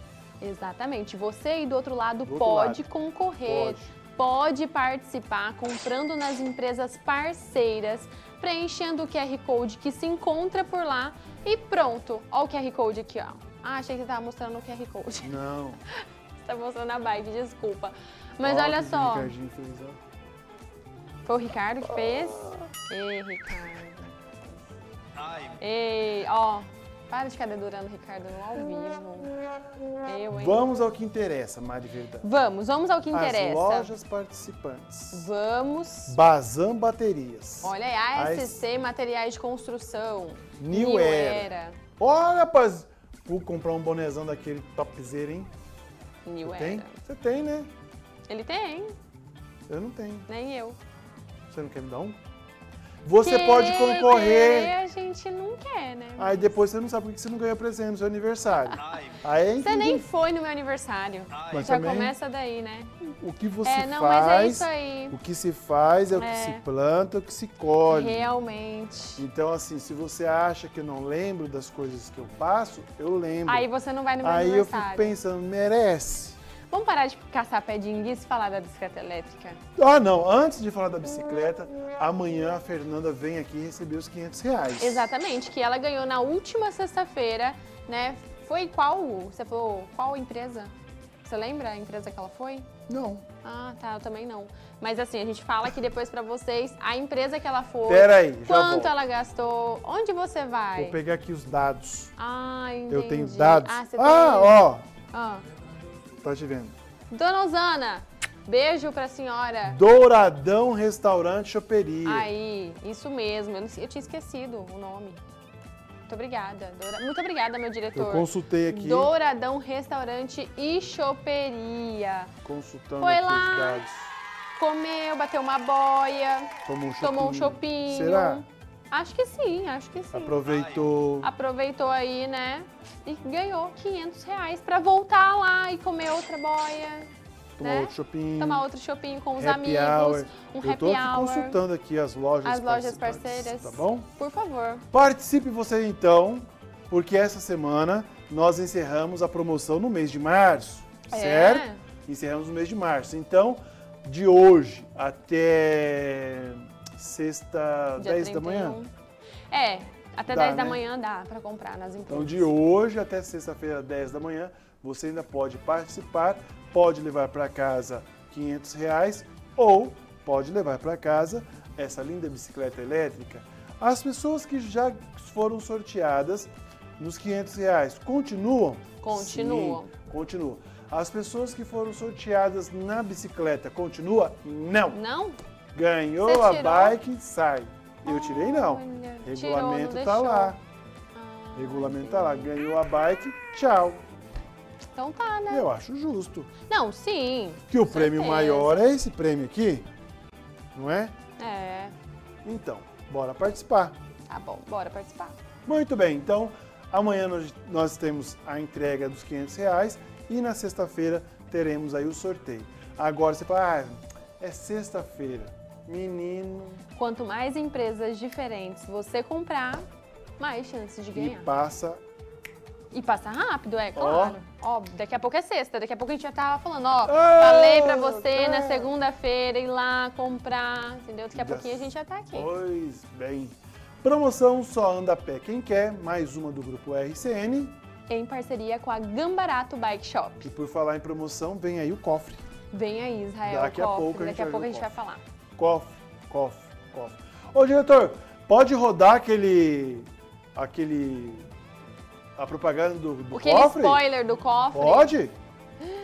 Exatamente, você aí do outro lado pode concorrer. Pode participar comprando nas empresas parceiras, preenchendo o QR Code que se encontra por lá e pronto. Olha o QR Code aqui, ó. Ah, achei que você tava mostrando o QR Code. Não. Você tá mostrando a bike, desculpa. Mas olha só. O Ricardinho fez, ó. Foi o Ricardo que fez? Ei, Ricardo. Ai. Ei, ó. Para de ficar dedurando, Ricardo, no ao vivo. Vamos ao que interessa, Mário Verdão. Vamos ao que interessa. As lojas participantes. Vamos. Bazan Baterias. Olha aí, ASC Materiais de Construção. New Era. Olha, rapaz. Vou comprar um bonezão daquele topzera, hein? New Era. Tem? Você tem, né? Ele tem. Eu não tenho. Nem eu. Você não quer me dar um? Você pode concorrer. A gente não quer, né? Aí depois você não sabe por que você não ganha presente no seu aniversário. Aí, você nem foi no meu aniversário. Mas já começa daí, né? O que você faz, mas é isso aí. O que se faz é o que se planta, é o que se colhe. Realmente. Então, assim, se você acha que eu não lembro das coisas que eu faço, eu lembro. Aí você não vai no meu aniversário. Aí eu fico pensando, merece. Vamos parar de caçar pé de enguiça e falar da bicicleta elétrica? Ah, não. Antes de falar da bicicleta, amanhã a Fernanda vem aqui receber os R$500. Exatamente, que ela ganhou na última sexta-feira, né? Foi qual? Você falou qual empresa? Você lembra a empresa que ela foi? Não. Ah, tá. Eu também não. Mas assim, a gente fala aqui depois pra vocês a empresa que ela foi. Peraí, já quanto ela gastou, onde você vai? Vou pegar aqui os dados. Ah, entendi. Eu tenho dados. Ah, você tem. Tá te vendo. Dona Osana, beijo pra senhora. Douradão Restaurante Choperia. Aí, isso mesmo. Eu tinha esquecido o nome. Muito obrigada. Muito obrigada, meu diretor. Eu consultei aqui. Douradão Restaurante e Choperia. Consultando aqui os dados. Comeu, bateu uma boia. Tomou um chopinho. Será? Acho que sim, acho que sim. Aproveitou. Aproveitou aí, né? E ganhou R$500 pra voltar lá e comer outra boia. tomar outro shopping. Tomar outro shopping com os amigos, um happy hour. Consultando aqui as lojas parceiras, tá bom? Por favor. Participe você então, porque essa semana nós encerramos a promoção no mês de março, certo? Encerramos no mês de março. Então, de hoje até sexta, dia 10 31. Da manhã? É, até dá, 10 né? da manhã dá para comprar nas empresas. Então, de hoje até sexta-feira, 10 da manhã, você ainda pode participar, pode levar para casa R$500 ou pode levar para casa essa linda bicicleta elétrica. As pessoas que já foram sorteadas nos R$500 continuam? Continuam. Sim, continuam. As pessoas que foram sorteadas na bicicleta continuam? Não. Não? Ganhou a bike, sai. Eu tirei não. Regulamento tá lá. Regulamento tá lá. Ganhou a bike, tchau. Então tá, né? Eu acho justo. Não, sim. Que o prêmio maior é esse prêmio aqui, não é? É. Então, bora participar. Tá bom, bora participar. Muito bem, então amanhã nós temos a entrega dos R$500 e na sexta-feira teremos aí o sorteio. Agora você fala, ah, é sexta-feira, menino. Quanto mais empresas diferentes você comprar, mais chances de ganhar. E passa rápido, é claro. Ó, daqui a pouco é sexta, daqui a pouco a gente já tá falando, ó, falei pra você na segunda-feira ir lá comprar, entendeu? Daqui a pouquinho a gente já tá aqui. Pois bem. Promoção Só Anda a Pé Quem Quer, mais uma do Grupo RCN. Em parceria com a Gambarato Bike Shop. E por falar em promoção, vem aí o cofre. Vem aí, Israel. Daqui a pouco a gente vai falar. Cofre. Ô, diretor, pode rodar a propaganda do cofre? Aquele spoiler do cofre? Pode?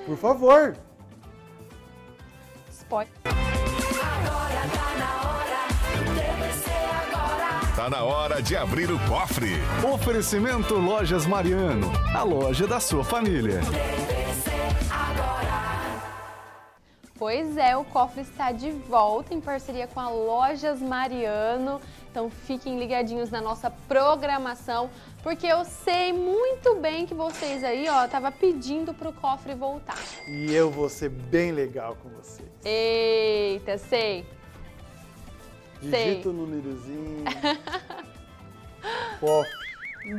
Por favor. Spoiler. Agora tá na hora. TVC agora. Tá na hora de abrir o cofre. Oferecimento Lojas Mariano, a loja da sua família. TVC agora. Pois é, o cofre está de volta em parceria com a Lojas Mariano. Então fiquem ligadinhos na nossa programação, porque eu sei muito bem que vocês aí, ó, tava pedindo pro cofre voltar. E eu vou ser bem legal com vocês. Eita, sei. Digita o númerozinho. Cofre.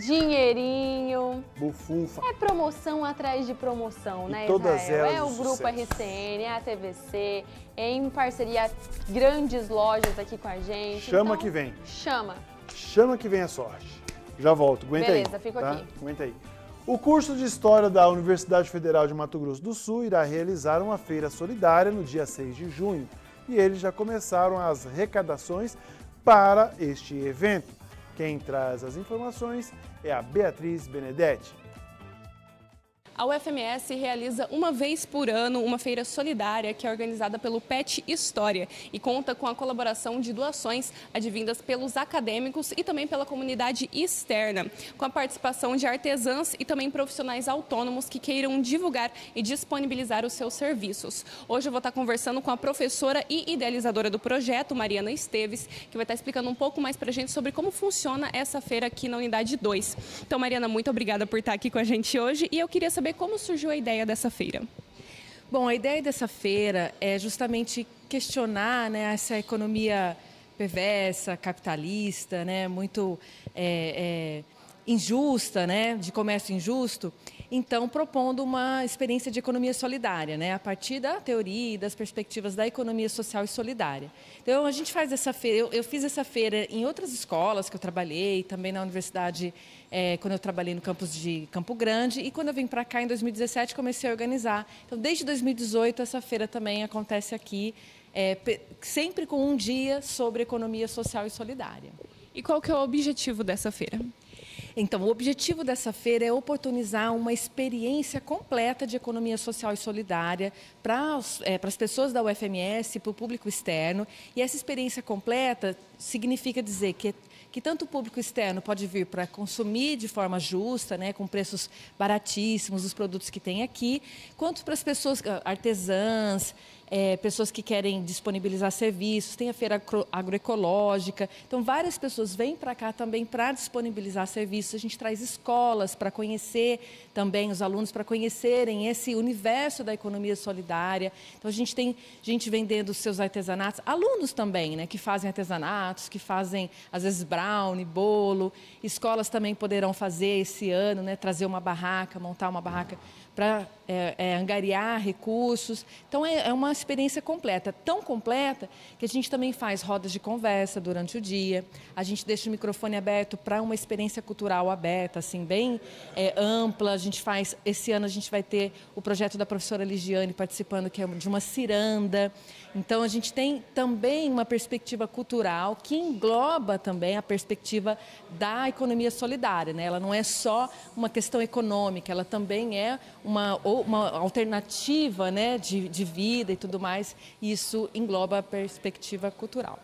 Dinheirinho. Bufunfa. É promoção atrás de promoção, né, todas elas. É o Grupo RCN, é a TVC, é em parceria grandes lojas aqui com a gente. Chama que vem. Chama. Chama que vem a sorte. Já volto, aguenta aí. Beleza, fico aqui. Aguenta aí. O curso de História da Universidade Federal de Mato Grosso do Sul irá realizar uma feira solidária no dia 6 de junho. E eles já começaram as arrecadações para este evento. Quem traz as informações é a Beatriz Benedetti. A UFMS realiza uma vez por ano uma feira solidária que é organizada pelo PET História e conta com a colaboração de doações advindas pelos acadêmicos e também pela comunidade externa, com a participação de artesãs e também profissionais autônomos que queiram divulgar e disponibilizar os seus serviços. Hoje eu vou estar conversando com a professora e idealizadora do projeto, Mariana Esteves, que vai estar explicando um pouco mais para a gente sobre como funciona essa feira aqui na Unidade 2. Então, Mariana, muito obrigada por estar aqui com a gente hoje e eu queria saber como surgiu a ideia dessa feira. Bom, a ideia dessa feira é justamente questionar, né, essa economia perversa, capitalista, né, muito injusta, né, de comércio injusto. Então, propondo uma experiência de economia solidária, né, a partir da teoria e das perspectivas da economia social e solidária. Então, a gente faz essa feira. Eu fiz essa feira em outras escolas que eu trabalhei, também na universidade, quando eu trabalhei no campus de Campo Grande, e quando eu vim para cá em 2017 comecei a organizar. Então, desde 2018 essa feira também acontece aqui, sempre com um dia sobre economia social e solidária. E qual que é o objetivo dessa feira? Então, o objetivo dessa feira é oportunizar uma experiência completa de economia social e solidária para as pessoas da UFMS, para o público externo. E essa experiência completa significa dizer que tanto o público externo pode vir para consumir de forma justa, né, com preços baratíssimos, os produtos que tem aqui, quanto para as pessoas artesãs, pessoas que querem disponibilizar serviços, tem a feira agroecológica. Então, várias pessoas vêm para cá também para disponibilizar serviços. A gente traz escolas para conhecer também os alunos, para conhecerem esse universo da economia solidária. Então, a gente tem gente vendendo os seus artesanatos, alunos também, né, que fazem artesanatos, que fazem, às vezes, brownie, bolo. Escolas também poderão fazer esse ano, né, trazer uma barraca, montar uma barraca para angariar recursos. Então, é uma experiência completa, tão completa que a gente também faz rodas de conversa durante o dia, a gente deixa o microfone aberto para uma experiência cultural aberta, assim, bem ampla. A gente faz, esse ano a gente vai ter o projeto da professora Ligiane participando, que é de uma ciranda. Então, a gente tem também uma perspectiva cultural que engloba também a perspectiva da economia solidária, né? Ela não é só uma questão econômica, ela também é uma alternativa, né, de vida e tudo mais. Isso engloba a perspectiva cultural.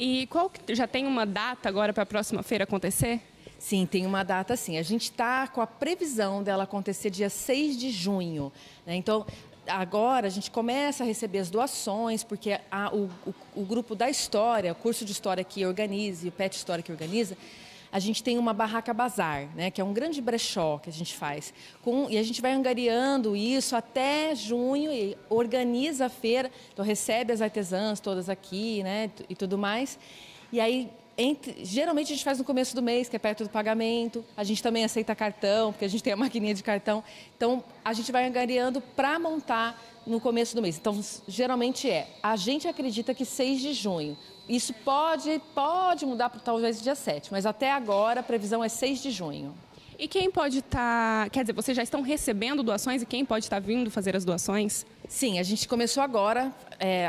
E qual que, já tem uma data agora para a próxima feira acontecer? Sim, tem uma data sim. A gente está com a previsão dela acontecer dia 6 de junho, né? Então, agora a gente começa a receber as doações, porque o grupo da História, o curso de História que organiza e o PET História que organiza, a gente tem uma barraca bazar, né, que é um grande brechó que a gente faz. E a gente vai angariando isso até junho e organiza a feira. Então, recebe as artesãs todas aqui, né, e tudo mais. E aí, geralmente a gente faz no começo do mês, que é perto do pagamento. A gente também aceita cartão, porque a gente tem a maquininha de cartão. Então, a gente vai angariando para montar no começo do mês. Então, geralmente a gente acredita que 6 de junho. Isso pode mudar para talvez dia 7, mas até agora a previsão é 6 de junho. E quem pode estar... Quer dizer, vocês já estão recebendo doações e quem pode estar vindo fazer as doações? Sim, a gente começou agora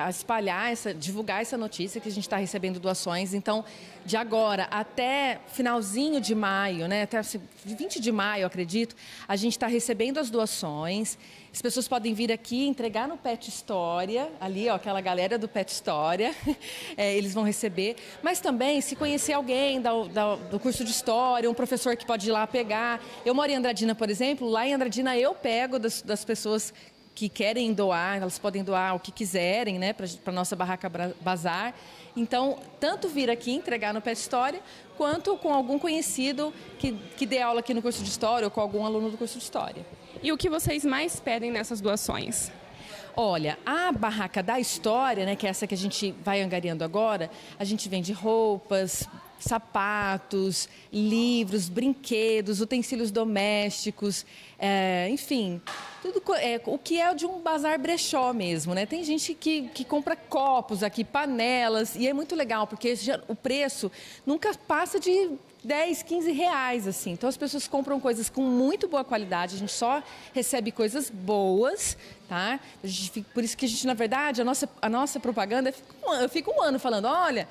a espalhar, divulgar essa notícia que a gente está recebendo doações. Então, de agora até finalzinho de maio, né, até 20 de maio, acredito, a gente está recebendo as doações. As pessoas podem vir aqui, entregar no PET História, ali, ó, aquela galera do PET História, eles vão receber. Mas também, se conhecer alguém do curso de História, um professor que pode ir lá pegar. Eu moro em Andradina, por exemplo, lá em Andradina eu pego das pessoas que querem doar, elas podem doar o que quiserem, né, para a nossa barraca bazar. Então, tanto vir aqui entregar no PET História, quanto com algum conhecido que dê aula aqui no curso de História ou com algum aluno do curso de História. E o que vocês mais pedem nessas doações? Olha, a barraca da História, né, que é essa que a gente vai angariando agora, a gente vende roupas, sapatos, livros, brinquedos, utensílios domésticos, enfim, tudo o que é de um bazar brechó mesmo, né? Tem gente que compra copos aqui, panelas, e é muito legal, porque o preço nunca passa de 10, 15 reais, assim. Então, as pessoas compram coisas com muito boa qualidade, a gente só recebe coisas boas, tá? Por isso que a gente, na verdade, a nossa propaganda, eu fico um ano falando, olha,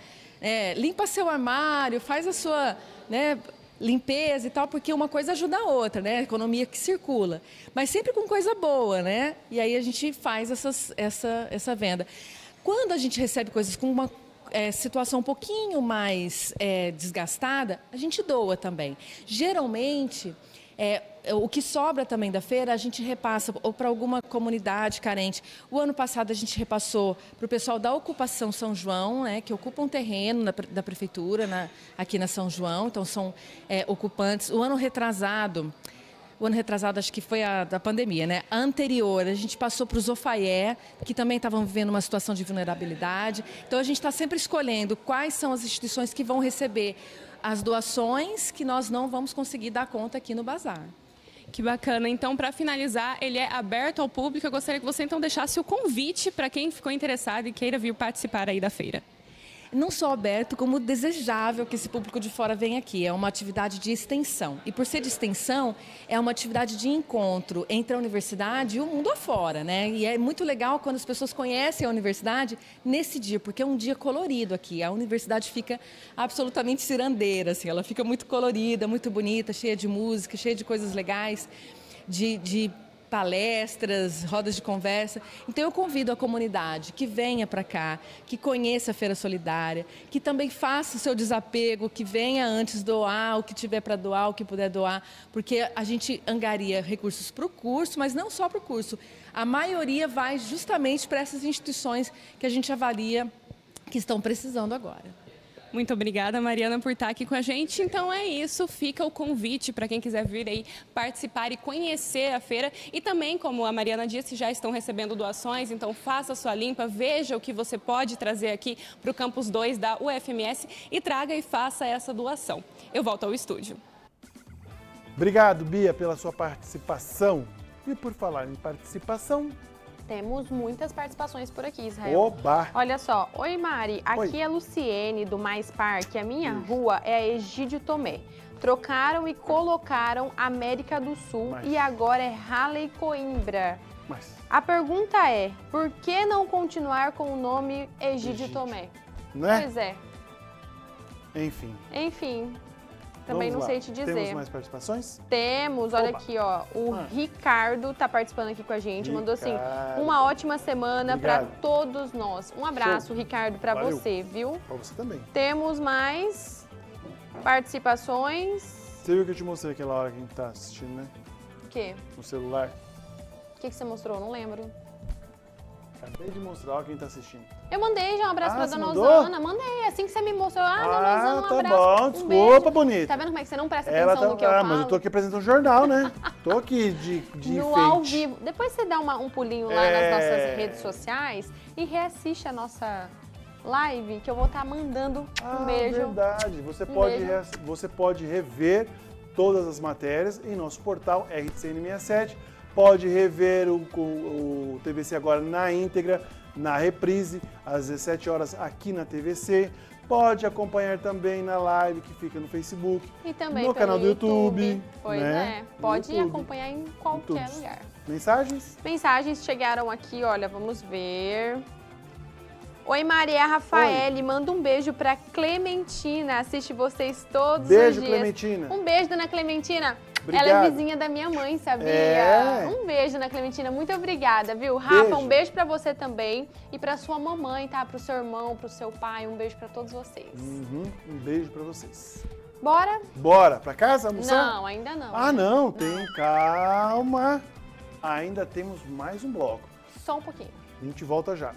limpa seu armário, faz a sua, né, limpeza e tal, porque uma coisa ajuda a outra, né? A economia que circula, mas sempre com coisa boa, né? E aí a gente faz essa venda. Quando a gente recebe coisas com uma situação um pouquinho mais desgastada, a gente doa também. Geralmente, o que sobra também da feira, a gente repassa ou para alguma comunidade carente. O ano passado, a gente repassou para o pessoal da Ocupação São João, né, que ocupa um terreno da prefeitura aqui na São João. Então, são ocupantes. O ano retrasado, acho que foi a da pandemia, né? A anterior, a gente passou para os Ofaié, que também estavam vivendo uma situação de vulnerabilidade. Então, a gente está sempre escolhendo quais são as instituições que vão receber as doações que nós não vamos conseguir dar conta aqui no bazar. Que bacana. Então, para finalizar, ele é aberto ao público. Eu gostaria que você, então, deixasse o convite para quem ficou interessado e queira vir participar aí da feira. Não só aberto, como desejável que esse público de fora venha aqui. É uma atividade de extensão. E por ser de extensão, é uma atividade de encontro entre a universidade e o mundo afora, né? E é muito legal quando as pessoas conhecem a universidade nesse dia, porque é um dia colorido aqui. A universidade fica absolutamente cirandeira, assim. Ela fica muito colorida, muito bonita, cheia de música, cheia de coisas legais, de palestras, rodas de conversa. Então eu convido a comunidade que venha para cá, que conheça a Feira Solidária, que também faça o seu desapego, que venha antes doar o que tiver para doar, o que puder doar, porque a gente angaria recursos para o curso, mas não só para o curso. A maioria vai justamente para essas instituições que a gente avalia que estão precisando agora. Muito obrigada, Mariana, por estar aqui com a gente. Então é isso, fica o convite para quem quiser vir aí participar e conhecer a feira. E também, como a Mariana disse, já estão recebendo doações, então faça a sua limpa, veja o que você pode trazer aqui para o Campus 2 da UFMS e traga e faça essa doação. Eu volto ao estúdio. Obrigado, Bia, pela sua participação. E por falar em participação... Temos muitas participações por aqui, Israel. Oba! Olha só. Oi, Mari. Aqui é a Luciene, do Mais Parque. A minha rua é a Egídio Tomé. Trocaram e colocaram América do Sul e agora é Halley Coimbra. A pergunta é, por que não continuar com o nome Egídio Tomé? Né? Pois é. Enfim. Enfim. Também não sei te dizer. Temos mais participações? Temos, olha aqui, ó. O Ricardo tá participando aqui com a gente, mandou assim, uma ótima semana para todos nós. Um abraço, Ricardo, para você, viu? Para você também. Temos mais participações. Você viu que eu te mostrei aquela hora que a gente tá assistindo, né? O quê? No celular. O que você mostrou? Não lembro. Acabei de mostrar quem tá assistindo. Eu mandei já um abraço pra Dona Osana. Mandei, assim que você me mostrou. Dona Osana, um abraço. Bom, desculpa, bonita. Tá vendo como é que você não presta atenção no que eu falo? Mas eu tô aqui apresentando jornal, né? Tô aqui de no enfeite. Ao vivo. Depois você dá um pulinho lá nas nossas redes sociais e reassiste a nossa live, que eu vou estar mandando um beijo. Verdade. Você pode rever todas as matérias em nosso portal RCN67. Pode rever o TVC Agora na íntegra, na reprise, às 17 horas aqui na TVC. Pode acompanhar também na live que fica no Facebook, e também no canal do YouTube. Pois né? É, pode acompanhar em qualquer lugar. Mensagens? Mensagens chegaram aqui, olha, vamos ver... Oi, Maria Rafael, manda um beijo pra Clementina, assiste vocês todos os dias. Beijo, Clementina. Um beijo, Dona Clementina. Obrigado. Ela é vizinha da minha mãe, sabia? Um beijo, Dona Clementina, muito obrigada, viu? Rafa, um beijo pra você também e pra sua mamãe, tá? Pro seu irmão, pro seu pai, um beijo pra todos vocês. Um beijo pra vocês. Bora? Bora, pra casa almoçar? Não, ainda não. Ah, não, calma. Ainda temos mais um bloco. Só um pouquinho. A gente volta já.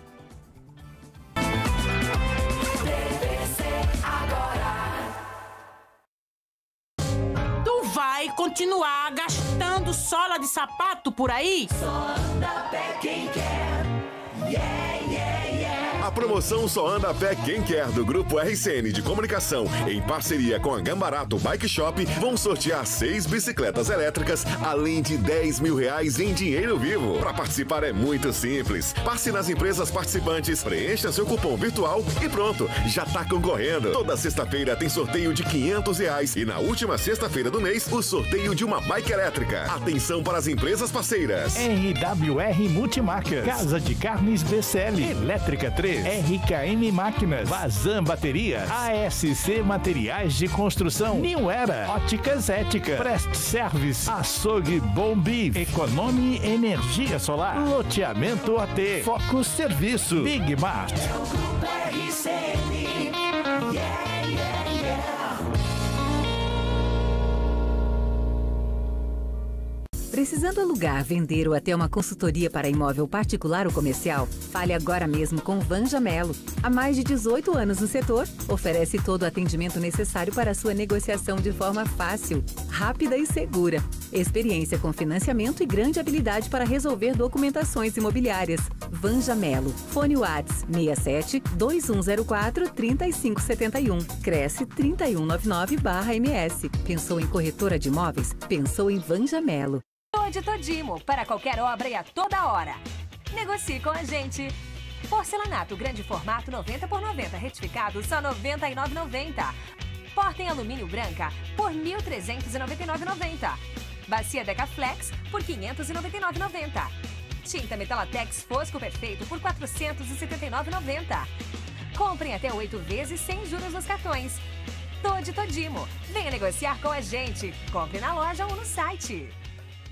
Tu vai continuar gastando sola de sapato por aí? Só anda a pé quem quer. Yeah, yeah, yeah. A promoção Só Anda a Pé Quem Quer do Grupo RCN de Comunicação, em parceria com a Gambarato Bike Shop, vão sortear 6 bicicletas elétricas, além de R$10 mil em dinheiro vivo. Para participar é muito simples. Passe nas empresas participantes, preencha seu cupom virtual e pronto, já tá concorrendo. Toda sexta-feira tem sorteio de R$500 e na última sexta-feira do mês, o sorteio de uma bike elétrica. Atenção para as empresas parceiras. RWR Multimarcas, Casa de Carnes BCL, Elétrica 3, RKM Máquinas, Vazan Baterias, ASC Materiais de Construção, New Era, Óticas Ética, Prest Service, Açougue Bombi, Econome Energia Solar, Loteamento AT, Foco Serviço, Big Mart. É o Grupo RCN. Yeah, yeah, yeah. Precisando alugar, vender ou até uma consultoria para imóvel particular ou comercial? Fale agora mesmo com Vanja Mello. Há mais de 18 anos no setor, oferece todo o atendimento necessário para a sua negociação de forma fácil, rápida e segura. Experiência com financiamento e grande habilidade para resolver documentações imobiliárias. Vanja Mello. Fone WhatsApp 67-2104-3571. Cresce 3199/MS. Pensou em corretora de imóveis? Pensou em Vanja Mello. De Todimo, para qualquer obra e a toda hora. Negocie com a gente. Porcelanato grande formato 90x90 retificado só R$ 99,90. Porta em alumínio branca por R$ 1.399,90. Bacia Decaflex por R$ 599,90. Tinta Metalatex Fosco Perfeito por R$ 479,90. Comprem até 8 vezes sem juros nos cartões. Todimo. Venha negociar com a gente. Compre na loja ou no site.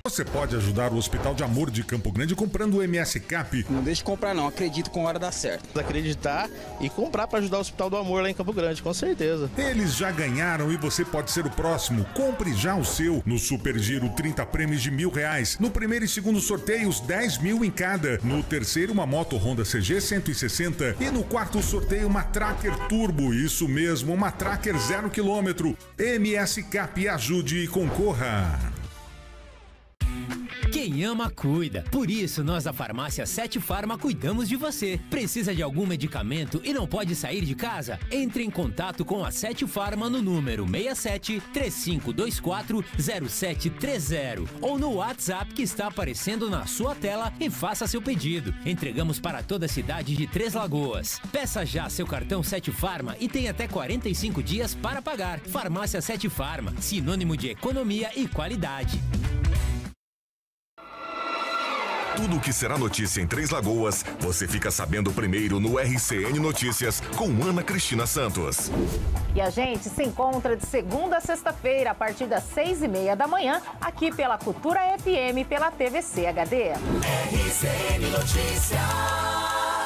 Você pode ajudar o Hospital de Amor de Campo Grande comprando o MS Cap. Não deixe de comprar não, acredito com a hora dá certo. Acreditar e comprar para ajudar o Hospital do Amor lá em Campo Grande, com certeza. Eles já ganharam e você pode ser o próximo. Compre já o seu. No Super Giro, 30 prêmios de R$1.000. No primeiro e segundo sorteios, 10 mil em cada. No terceiro, uma moto Honda CG 160. E no quarto sorteio, uma Tracker Turbo. Isso mesmo, uma Tracker 0 km. MS Cap, ajude e concorra. Quem ama, cuida. Por isso, nós da farmácia Sete Pharma cuidamos de você. Precisa de algum medicamento e não pode sair de casa? Entre em contato com a Sete Pharma no número 67-3524-0730 ou no WhatsApp que está aparecendo na sua tela e faça seu pedido. Entregamos para toda a cidade de Três Lagoas. Peça já seu cartão Sete Pharma e tem até 45 dias para pagar. Farmácia Sete Pharma, sinônimo de economia e qualidade. Tudo o que será notícia em Três Lagoas, você fica sabendo primeiro no RCN Notícias com Ana Cristina Santos. E a gente se encontra de segunda a sexta-feira, a partir das 6:30 da manhã, aqui pela Cultura FM e pela TVCHD. RCN Notícias.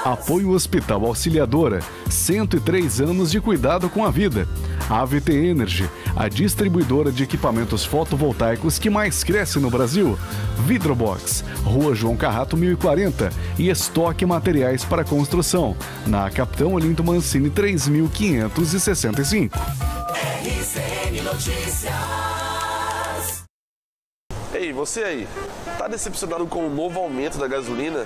Apoio Hospital Auxiliadora, 103 anos de cuidado com a vida. A AVT Energy, a distribuidora de equipamentos fotovoltaicos que mais cresce no Brasil. Vidrobox, Rua João Carrato 1040 e estoque materiais para construção, na Capitão Olinto Mancini 3565. RCN Notícias. Ei, você aí, tá decepcionado com o novo aumento da gasolina?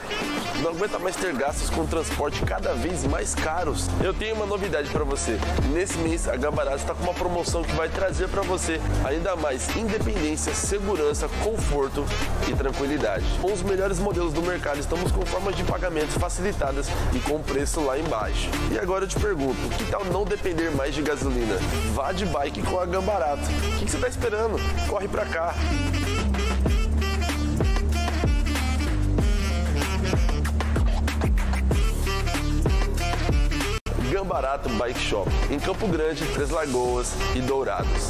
Não aguenta mais ter gastos com transporte cada vez mais caros? Eu tenho uma novidade para você. Nesse mês, a Gambarato está com uma promoção que vai trazer para você ainda mais independência, segurança, conforto e tranquilidade. Com os melhores modelos do mercado, estamos com formas de pagamento facilitadas e com preço lá embaixo. E agora eu te pergunto, que tal não depender mais de gasolina? Vá de bike com a Gambarato. O que você está esperando? Corre para cá! Gambarato Bike Shop, em Campo Grande, Três Lagoas e Dourados.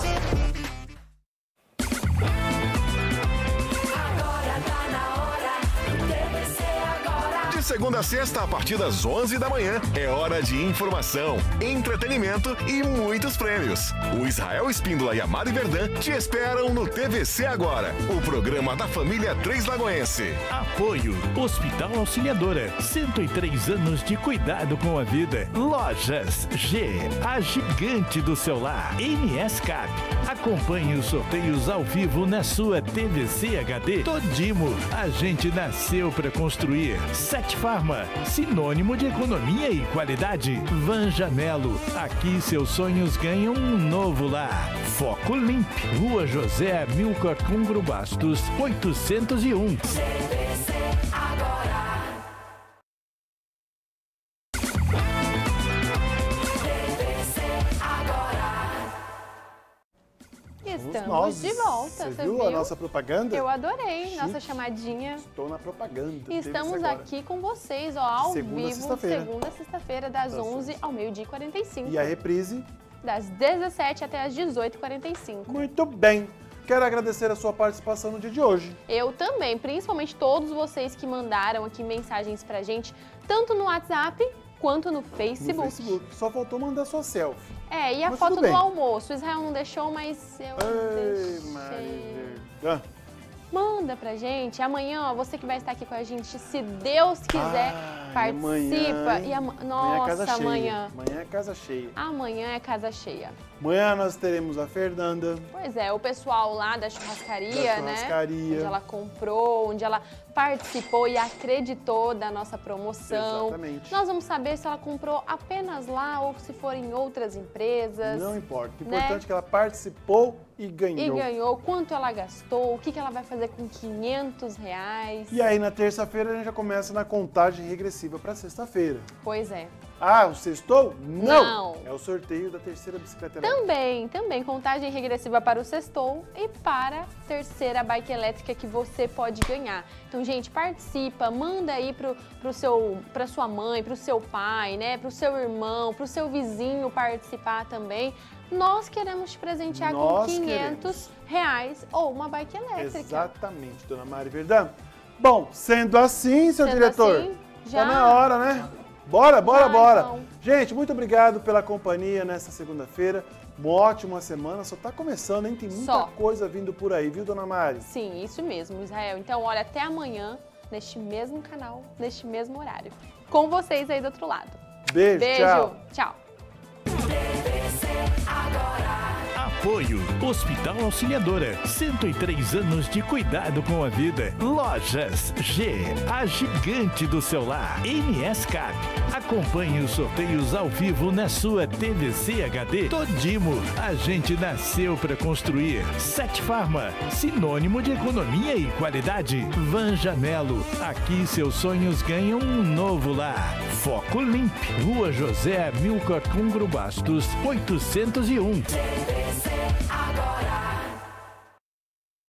De segunda a sexta, a partir das 11 da manhã, é hora de informação, entretenimento e muitos prêmios. O Israel Espíndola e a Mário Verdão te esperam no TVC Agora, o programa da família Três Lagoense. Apoio Hospital Auxiliadora, 103 anos de cuidado com a vida. Lojas G, a gigante do seu lar. MS Cap, acompanhe os sorteios ao vivo na sua TVCHD. Todimo, a gente nasceu para construir. Sete Pharma, sinônimo de economia e qualidade. Van Janelo, aqui seus sonhos ganham um novo lar. Foco Limpe, Rua José Milcar Cungro Bastos, 801. TVC Agora. TVC Agora. Estamos de volta. Você viu a nossa propaganda? Eu adorei. Chique. Nossa chamadinha. Estou na propaganda. E estamos aqui com vocês, ó, ao vivo, segunda a sexta-feira, das 11 ao meio-dia e 45. E a reprise? Das 17 até as 18h45. Muito bem. Quero agradecer a sua participação no dia de hoje. Eu também, principalmente todos vocês que mandaram aqui mensagens pra gente, tanto no WhatsApp quanto no Facebook. No Facebook. Só faltou mandar sua selfie. É, e a foto do almoço. Israel não deixou, mas eu deixei. Manda pra gente. Amanhã, ó, você que vai estar aqui com a gente, se Deus quiser, participa. Amanhã, e amanhã é casa cheia. Amanhã é casa cheia. Amanhã nós teremos a Fernanda. Pois é, o pessoal lá da churrascaria, né? Onde ela comprou, onde ela participou e acreditou da nossa promoção. Exatamente. Nós vamos saber se ela comprou apenas lá ou se for em outras empresas. Não importa. O importante é que ela participou e ganhou. E ganhou. Quanto ela gastou, o que ela vai fazer com R$500. E aí, na terça-feira, a gente já começa na contagem regressiva para sexta-feira. Pois é. Ah, o sextou? Não! É o sorteio da terceira bicicleta elétrica. Também. Contagem regressiva para o sextou e para a terceira bike elétrica que você pode ganhar. Então, gente, participa, manda aí para sua mãe, para o seu pai, né? Para o seu irmão, para o seu vizinho participar também. nós queremos te presentear com R$500 ou uma bike elétrica. Exatamente, dona Mário Verdão. Bom, sendo assim, seu diretor, assim, já tá na hora, né? Bora! Então. Gente, muito obrigado pela companhia nessa segunda-feira. Uma ótima semana, só tá começando, hein? Tem muita coisa vindo por aí, viu, dona Mari? Sim, isso mesmo, Israel. Então, olha, até amanhã, neste mesmo canal, neste mesmo horário. Com vocês aí do outro lado. Beijo, tchau. Apoio, Hospital Auxiliadora, 103 anos de cuidado com a vida. Lojas G, a gigante do seu lar. MS Cap, acompanhe os sorteios ao vivo na sua TVCHD. Todimo, a gente nasceu para construir. Sete Pharma, sinônimo de economia e qualidade. Van Janelo, aqui seus sonhos ganham um novo lar. Foco Limpe, Rua José Amilcar Cungro Bastos, 801.